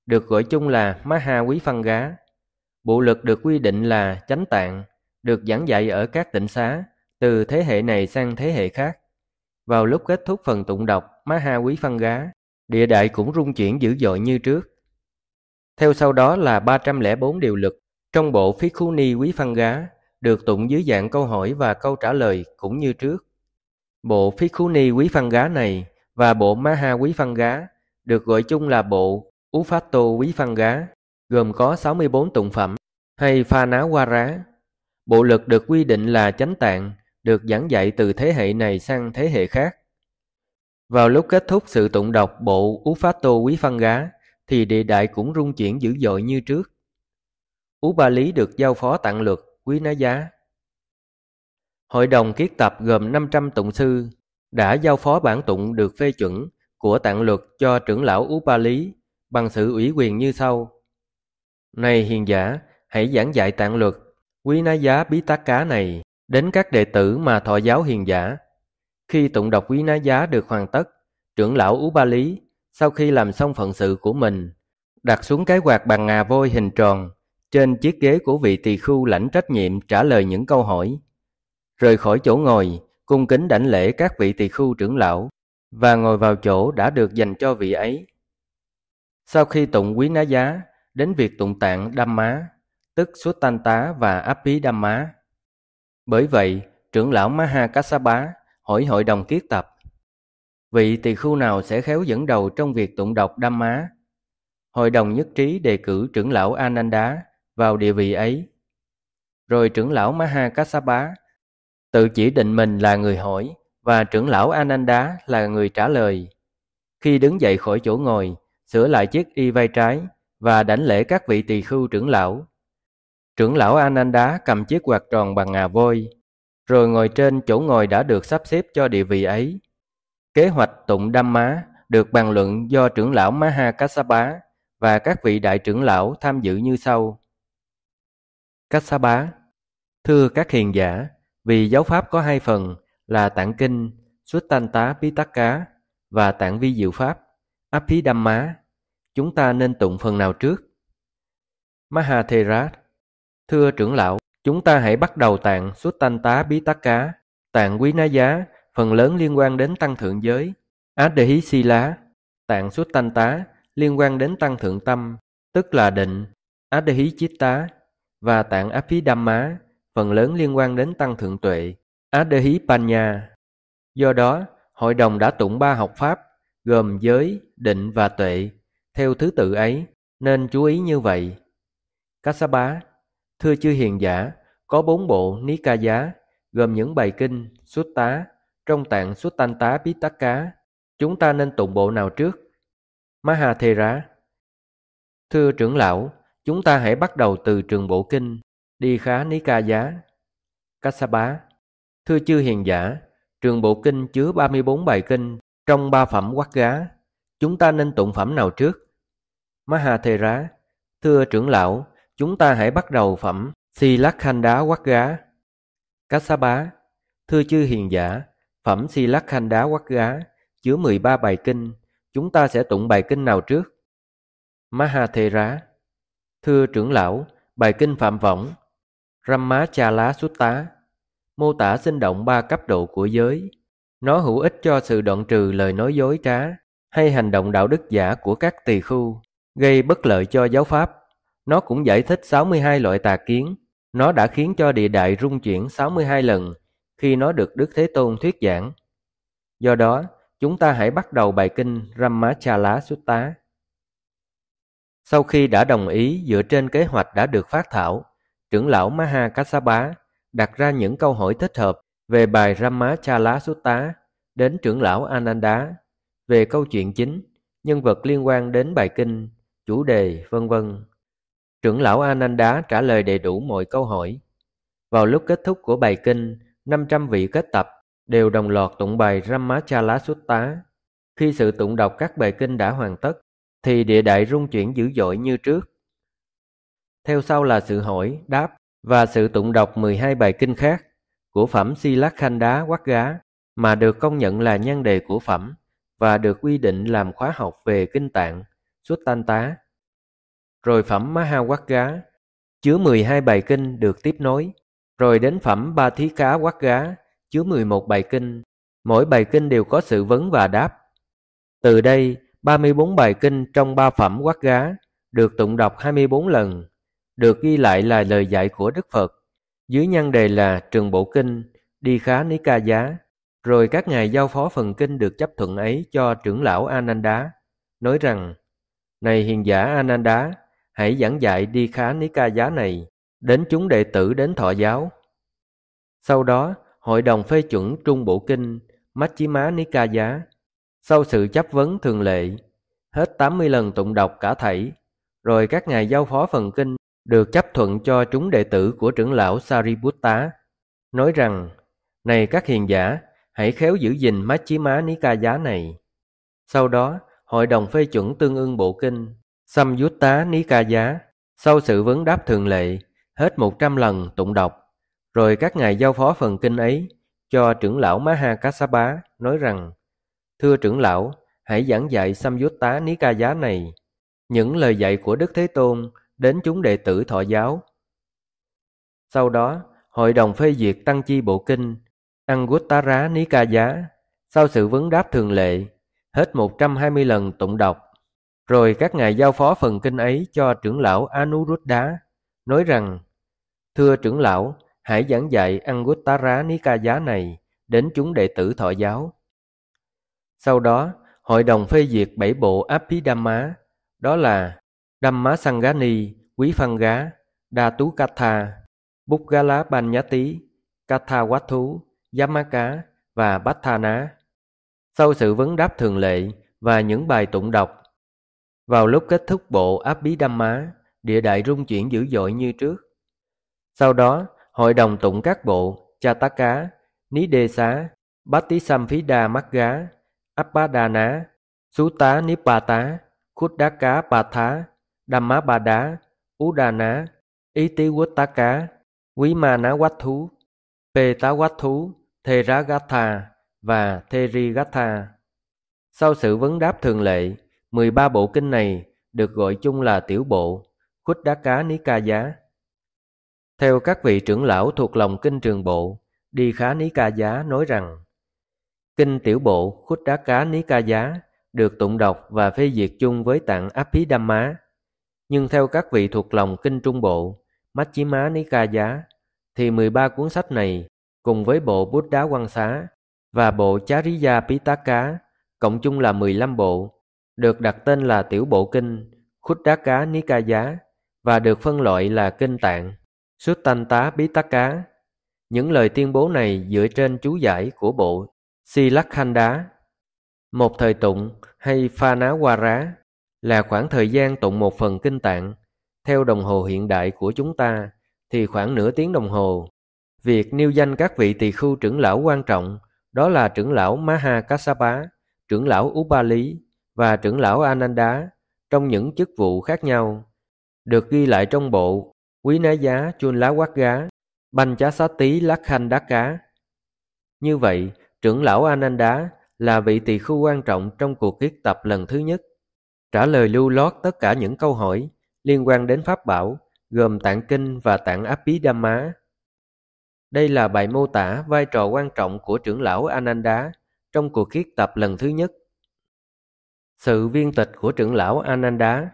được gọi chung là Maha Quý Phăng Gá. Bộ luật được quy định là chánh tạng, được giảng dạy ở các tịnh xá từ thế hệ này sang thế hệ khác. Vào lúc kết thúc phần tụng đọc Maha Quý Phăng Gá, địa đại cũng rung chuyển dữ dội như trước. Theo sau đó là ba trăm lẻ bốn điều luật trong bộ Bhikkhu Ni Quý Phăng Gá, được tụng dưới dạng câu hỏi và câu trả lời cũng như trước. Bộ Bhikkhu Ni Quý Phăng Gá này và bộ Maha Quý Phăng Gá, được gọi chung là bộ Uphatto Quý Phăng Gá, gồm có sáu mươi bốn tụng phẩm hay pha ná qua rá. Bộ luật được quy định là chánh tạng, được giảng dạy từ thế hệ này sang thế hệ khác. Vào lúc kết thúc sự tụng đọc bộ Uphatto Quý Phăng Gá, thì địa đại cũng rung chuyển dữ dội như trước. Ú Ba Lý được giao phó tạng luật Quý Ná Giá. Hội đồng kiết tập gồm năm trăm tụng sư đã giao phó bản tụng được phê chuẩn của tạng luật cho trưởng lão Ú Ba Lý bằng sự ủy quyền như sau. Này hiền giả, hãy giảng dạy tạng luật Quý Ná Giá Bí Tác Cá này đến các đệ tử mà thọ giáo hiền giả. Khi tụng đọc Quý Ná Giá được hoàn tất, trưởng lão Ú Ba Lý sau khi làm xong phận sự của mình, đặt xuống cái quạt bằng ngà vôi hình tròn trên chiếc ghế của vị tỳ khưu lãnh trách nhiệm trả lời những câu hỏi. Rời khỏi chỗ ngồi, cung kính đảnh lễ các vị tỳ khưu trưởng lão và ngồi vào chỗ đã được dành cho vị ấy. Sau khi tụng Quý Ná Giá, đến việc tụng tạng Dhamma, tức Suttanta và Abhi Dhamma. Bởi vậy, trưởng lão Maha Kassapa hỏi hội đồng kiết tập: vị tỳ khưu nào sẽ khéo dẫn đầu trong việc tụng đọc Dhamma? Hội đồng nhất trí đề cử trưởng lão Ananda vào địa vị ấy. Rồi trưởng lão Maha Kassapa tự chỉ định mình là người hỏi và trưởng lão Ananda là người trả lời. Khi đứng dậy khỏi chỗ ngồi, sửa lại chiếc y vai trái và đảnh lễ các vị tỳ khưu trưởng lão. Trưởng lão Ananda cầm chiếc quạt tròn bằng ngà vôi, rồi ngồi trên chỗ ngồi đã được sắp xếp cho địa vị ấy. Kế hoạch tụng Dhamma được bàn luận do trưởng lão Maha Kassapa và các vị đại trưởng lão tham dự như sau. Kassapa: thưa các hiền giả, vì giáo pháp có hai phần là tạng kinh Suttanta Pitaka và tạng vi diệu pháp Abhi Dhamma, chúng ta nên tụng phần nào trước? Mahathera: thưa trưởng lão, chúng ta hãy bắt đầu tạng Suttanta Pitaka. Tạng Quý Ná Giá phần lớn liên quan đến tăng thượng giới Adhi Sila. Tạng Suttanta liên quan đến tăng thượng tâm, tức là định Adhi Chitta. Và tạng Abhi Dhamma phần lớn liên quan đến tăng thượng tuệ Adhi Panya. Do đó, hội đồng đã tụng ba học pháp gồm giới, định và tuệ theo thứ tự ấy, nên chú ý như vậy. Kassapa: thưa chư hiền giả, có bốn bộ Nikaya gồm những bài kinh Sutta trong tạng Suttanta Pitaka, chúng ta nên tụng bộ nào trước? Mahathera: thưa trưởng lão, chúng ta hãy bắt đầu từ trường bộ kinh Đi Khá Nikaya. Kassapa: thưa chư hiền giả, trường bộ kinh chứa ba mươi bốn bài kinh trong ba phẩm Quát Gá, chúng ta nên tụng phẩm nào trước? Mahathera: thưa trưởng lão, chúng ta hãy bắt đầu phẩm Silakhanda Quát Gá. Kassapa: thưa chư hiền giả, phẩm Silakhanda Quát Gá chứa mười ba bài kinh, chúng ta sẽ tụng bài kinh nào trước? Mahathera: thưa trưởng lão, bài kinh Phạm Võng Ramachala Sutta mô tả sinh động ba cấp độ của giới. Nó hữu ích cho sự đoạn trừ lời nói dối trá hay hành động đạo đức giả của các tỳ khưu, gây bất lợi cho giáo pháp. Nó cũng giải thích sáu mươi hai loại tà kiến. Nó đã khiến cho địa đại rung chuyển sáu mươi hai lần khi nó được Đức Thế Tôn thuyết giảng. Do đó, chúng ta hãy bắt đầu bài kinh Ramachala Sutta. Sau khi đã đồng ý dựa trên kế hoạch đã được phát thảo, trưởng lão Maha Kassapa đặt ra những câu hỏi thích hợp về bài Ramachalasuta đến trưởng lão Ananda, về câu chuyện chính, nhân vật liên quan đến bài kinh, chủ đề, vân vân. Trưởng lão Ananda trả lời đầy đủ mọi câu hỏi. Vào lúc kết thúc của bài kinh, năm trăm vị kết tập đều đồng loạt tụng bài Ramachalasuta. Khi sự tụng đọc các bài kinh đã hoàn tất, thì địa đại rung chuyển dữ dội như trước. Theo sau là sự hỏi, đáp và sự tụng đọc mười hai bài kinh khác của phẩm Silakhanda Quát Gá mà được công nhận là nhan đề của phẩm và được quy định làm khóa học về kinh tạng, Suttanta. Rồi phẩm Maha Quát Gá, chứa mười hai bài kinh được tiếp nối, rồi đến phẩm Ba Thí Cá Quát Gá, chứa mười một bài kinh, mỗi bài kinh đều có sự vấn và đáp. Từ đây, ba mươi bốn bài kinh trong ba phẩm Quát Gá được tụng đọc hai mươi bốn lần, được ghi lại là lời dạy của Đức Phật, dưới nhan đề là Trường Bộ Kinh, Đi Khá Ní Ca Giá, rồi các ngài giao phó phần kinh được chấp thuận ấy cho trưởng lão Ananda, nói rằng: Này hiền giả Ananda, hãy giảng dạy Đi Khá Ní Ca Giá này đến chúng đệ tử đến thọ giáo. Sau đó, hội đồng phê chuẩn Trung Bộ Kinh, Majjhima Ní Ca Giá. Sau sự chấp vấn thường lệ, hết tám mươi lần tụng đọc cả thảy, rồi các ngài giao phó phần kinh được chấp thuận cho chúng đệ tử của trưởng lão Sariputta, nói rằng: Này các hiền giả, hãy khéo giữ gìn Majjhima Nikaya này. Sau đó, hội đồng phê chuẩn tương ưng bộ kinh Samyutta Nikaya, sau sự vấn đáp thường lệ, hết một trăm lần tụng đọc, rồi các ngài giao phó phần kinh ấy cho trưởng lão Mahakassapa, nói rằng: Thưa trưởng lão, hãy giảng dạy Samyutta Nikaya này, những lời dạy của Đức Thế Tôn đến chúng đệ tử thọ giáo. Sau đó, hội đồng phê duyệt Tăng Chi Bộ Kinh Anguttara Nikaya, sau sự vấn đáp thường lệ, hết một trăm hai mươi lần tụng đọc, rồi các ngài giao phó phần kinh ấy cho trưởng lão Anuruddha, nói rằng: Thưa trưởng lão, hãy giảng dạy Anguttara Nikaya này đến chúng đệ tử thọ giáo. Sau đó, hội đồng phê duyệt bảy bộ Abhidhamma, đó là Dhamma Sangani, Quý Phăng Gá, Đa Tú Katha, Búc Gá Lá Ban Nhá Tí, Katha Quát Thú, Yama Cá và Bát Tha Ná. Sau sự vấn đáp thường lệ và những bài tụng đọc, vào lúc kết thúc bộ Abhidhamma, địa đại rung chuyển dữ dội như trước. Sau đó, hội đồng tụng các bộ Chataka, Ní Đề Xá, Bát Tí Sam Phí Đa Mắc Gá, Appadana, Sutta Nipata, Khuddaka Patha, Dhamma Ba Đá, Udana, Ý Tí Quất Tá Cá, Quý Ma Ná Quát Thú, Pê Tá Quát Thú, Thê Rá Gá Tha và Thê Ri Gá Tha. Sau sự vấn đáp thường lệ, mười ba bộ kinh này được gọi chung là tiểu bộ Khuddaka Nikaya. Theo các vị trưởng lão thuộc lòng kinh trường bộ, Đi Khá Nikaya nói rằng: Kinh tiểu bộ Khuddaka Nikaya được tụng đọc và phê duyệt chung với tạng Abhidhamma. Nhưng theo các vị thuộc lòng kinh trung bộ Majjhima Nikaya thì mười ba cuốn sách này cùng với bộ Buddha Quang Xá và bộ Chariya Pitaka cộng chung là mười lăm bộ, được đặt tên là tiểu bộ kinh Khuddaka Nikaya và được phân loại là kinh tạng Suttanta Pitaka. Những lời tuyên bố này dựa trên chú giải của bộ Silakhanda. Một thời tụng hay Phanawara là khoảng thời gian tụng một phần kinh tạng. Theo đồng hồ hiện đại của chúng ta thì khoảng nửa tiếng đồng hồ. Việc nêu danh các vị tỳ khưu trưởng lão quan trọng, đó là trưởng lão Mahakassapa, trưởng lão Upali và trưởng lão Ananda, trong những chức vụ khác nhau, được ghi lại trong bộ Quý Ná Giá Chun Lá Quát Gá Banchasati Lakhandaka. Như vậy, trưởng lão Ananda là vị tỳ khưu quan trọng trong cuộc kiết tập lần thứ nhất, trả lời lưu lót tất cả những câu hỏi liên quan đến Pháp Bảo, gồm tạng kinh và tạng Abhidhamma. Đây là bài mô tả vai trò quan trọng của trưởng lão Ananda trong cuộc kiết tập lần thứ nhất. Sự viên tịch của trưởng lão Ananda.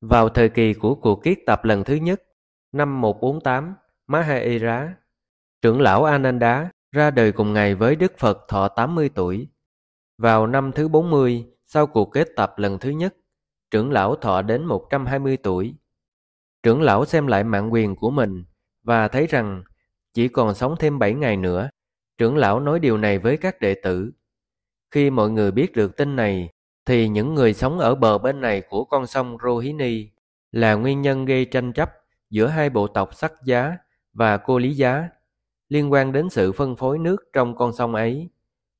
Vào thời kỳ của cuộc kiết tập lần thứ nhất, năm một bốn tám, Mahaera, trưởng lão Ananda ra đời cùng ngày với Đức Phật thọ tám mươi tuổi. Vào năm thứ bốn mươi, sau cuộc kết tập lần thứ nhất, trưởng lão thọ đến một trăm hai mươi tuổi. Trưởng lão xem lại mạng quyền của mình và thấy rằng chỉ còn sống thêm bảy ngày nữa. Trưởng lão nói điều này với các đệ tử. Khi mọi người biết được tin này, thì những người sống ở bờ bên này của con sông Rohini là nguyên nhân gây tranh chấp giữa hai bộ tộc Sắc Giá và Cô Lý Giá liên quan đến sự phân phối nước trong con sông ấy,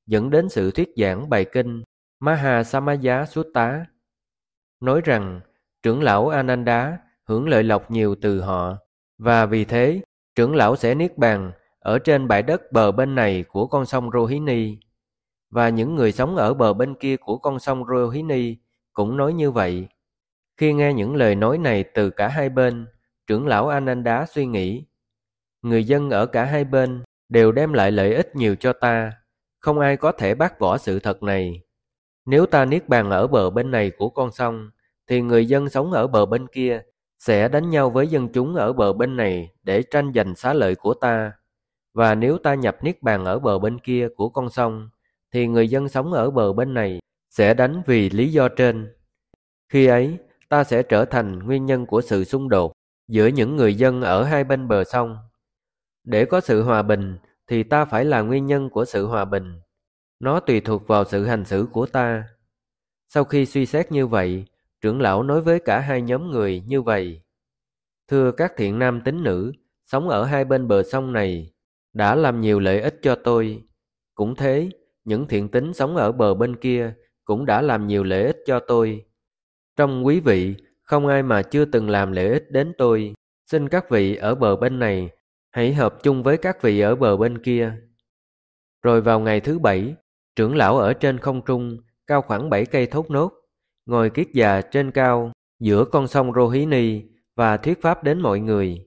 dẫn đến sự thuyết giảng bài kinh Maha Samaya Sutta, nói rằng trưởng lão Ananda hưởng lợi lộc nhiều từ họ, và vì thế trưởng lão sẽ niết bàn ở trên bãi đất bờ bên này của con sông Rohini. Và những người sống ở bờ bên kia của con sông Rohini cũng nói như vậy. Khi nghe những lời nói này từ cả hai bên, trưởng lão Ananda suy nghĩ: người dân ở cả hai bên đều đem lại lợi ích nhiều cho ta, không ai có thể bác bỏ sự thật này. Nếu ta niết bàn ở bờ bên này của con sông, thì người dân sống ở bờ bên kia sẽ đánh nhau với dân chúng ở bờ bên này để tranh giành xá lợi của ta. Và nếu ta nhập niết bàn ở bờ bên kia của con sông, thì người dân sống ở bờ bên này sẽ đánh vì lý do trên. Khi ấy, ta sẽ trở thành nguyên nhân của sự xung đột giữa những người dân ở hai bên bờ sông. Để có sự hòa bình, thì ta phải là nguyên nhân của sự hòa bình. Nó tùy thuộc vào sự hành xử của ta. Sau khi suy xét như vậy, trưởng lão nói với cả hai nhóm người như vậy: thưa các thiện nam tín nữ sống ở hai bên bờ sông này, đã làm nhiều lợi ích cho tôi. Cũng thế, những thiện tín sống ở bờ bên kia cũng đã làm nhiều lợi ích cho tôi. Trong quý vị, không ai mà chưa từng làm lợi ích đến tôi. Xin các vị ở bờ bên này hãy hợp chung với các vị ở bờ bên kia. Rồi vào ngày thứ bảy, trưởng lão ở trên không trung, cao khoảng bảy cây thốt nốt, ngồi kiết già trên cao, giữa con sông Rohini và thuyết pháp đến mọi người.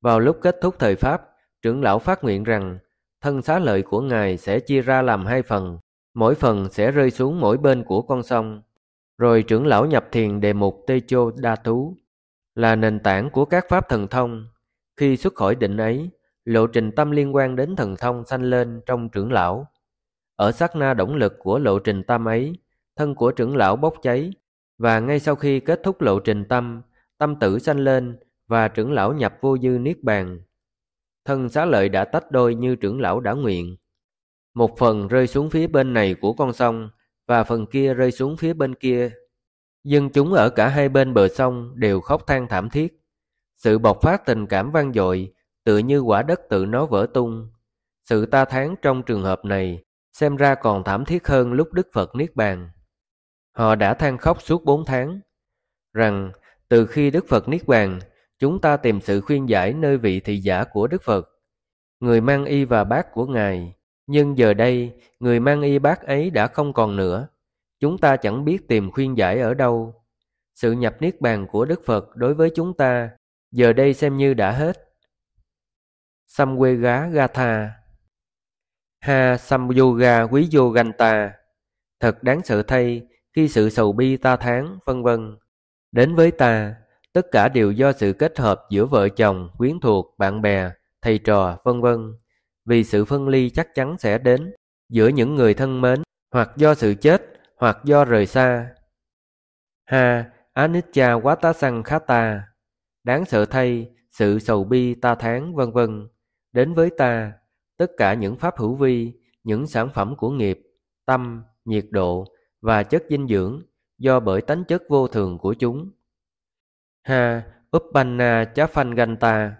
Vào lúc kết thúc thời pháp, trưởng lão phát nguyện rằng thân xá lợi của Ngài sẽ chia ra làm hai phần, mỗi phần sẽ rơi xuống mỗi bên của con sông. Rồi trưởng lão nhập thiền đề mục Tê Chô Đa Tú, là nền tảng của các pháp thần thông. Khi xuất khỏi định ấy, lộ trình tâm liên quan đến thần thông sanh lên trong trưởng lão. Ở sát na động lực của lộ trình tâm ấy, thân của trưởng lão bốc cháy, và ngay sau khi kết thúc lộ trình tâm, tâm tử sanh lên và trưởng lão nhập vô dư niết bàn. Thân xá lợi đã tách đôi như trưởng lão đã nguyện. Một phần rơi xuống phía bên này của con sông, và phần kia rơi xuống phía bên kia. Dân chúng ở cả hai bên bờ sông đều khóc than thảm thiết. Sự bộc phát tình cảm vang dội, tựa như quả đất tự nó vỡ tung. Sự ta thán trong trường hợp này xem ra còn thảm thiết hơn lúc Đức Phật niết bàn. Họ đã than khóc suốt bốn tháng, rằng từ khi Đức Phật niết bàn, chúng ta tìm sự khuyên giải nơi vị thị giả của Đức Phật. Người mang y và bát của Ngài, nhưng giờ đây, người mang y bát ấy đã không còn nữa. Chúng ta chẳng biết tìm khuyên giải ở đâu. Sự nhập niết bàn của Đức Phật đối với chúng ta, giờ đây xem như đã hết. Samwega Gatha Ha Samyoga Quý Yoganta. Thật đáng sợ thay, khi sự sầu bi ta thán vân vân đến với ta, tất cả đều do sự kết hợp giữa vợ chồng, quyến thuộc, bạn bè, thầy trò, vân vân. Vì sự phân ly chắc chắn sẽ đến giữa những người thân mến, hoặc do sự chết, hoặc do rời xa. Ha Anicca Wattasankhata. Đáng sợ thay, sự sầu bi ta thán vân vân đến với ta, tất cả những pháp hữu vi, những sản phẩm của nghiệp, tâm, nhiệt độ và chất dinh dưỡng, do bởi tánh chất vô thường của chúng. Ha Uppanna Chaphanganta.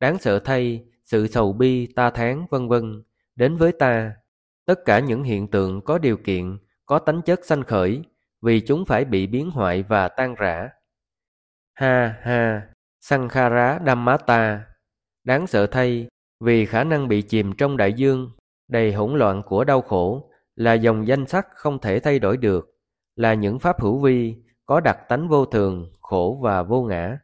Đáng sợ thay, sự sầu bi ta thán vân vân đến với ta, tất cả những hiện tượng có điều kiện, có tánh chất sanh khởi, vì chúng phải bị biến hoại và tan rã. Ha ha Sankhara Dhammata. Đáng sợ thay, vì khả năng bị chìm trong đại dương đầy hỗn loạn của đau khổ, là dòng danh sắc không thể thay đổi được, là những pháp hữu vi có đặc tánh vô thường, khổ và vô ngã.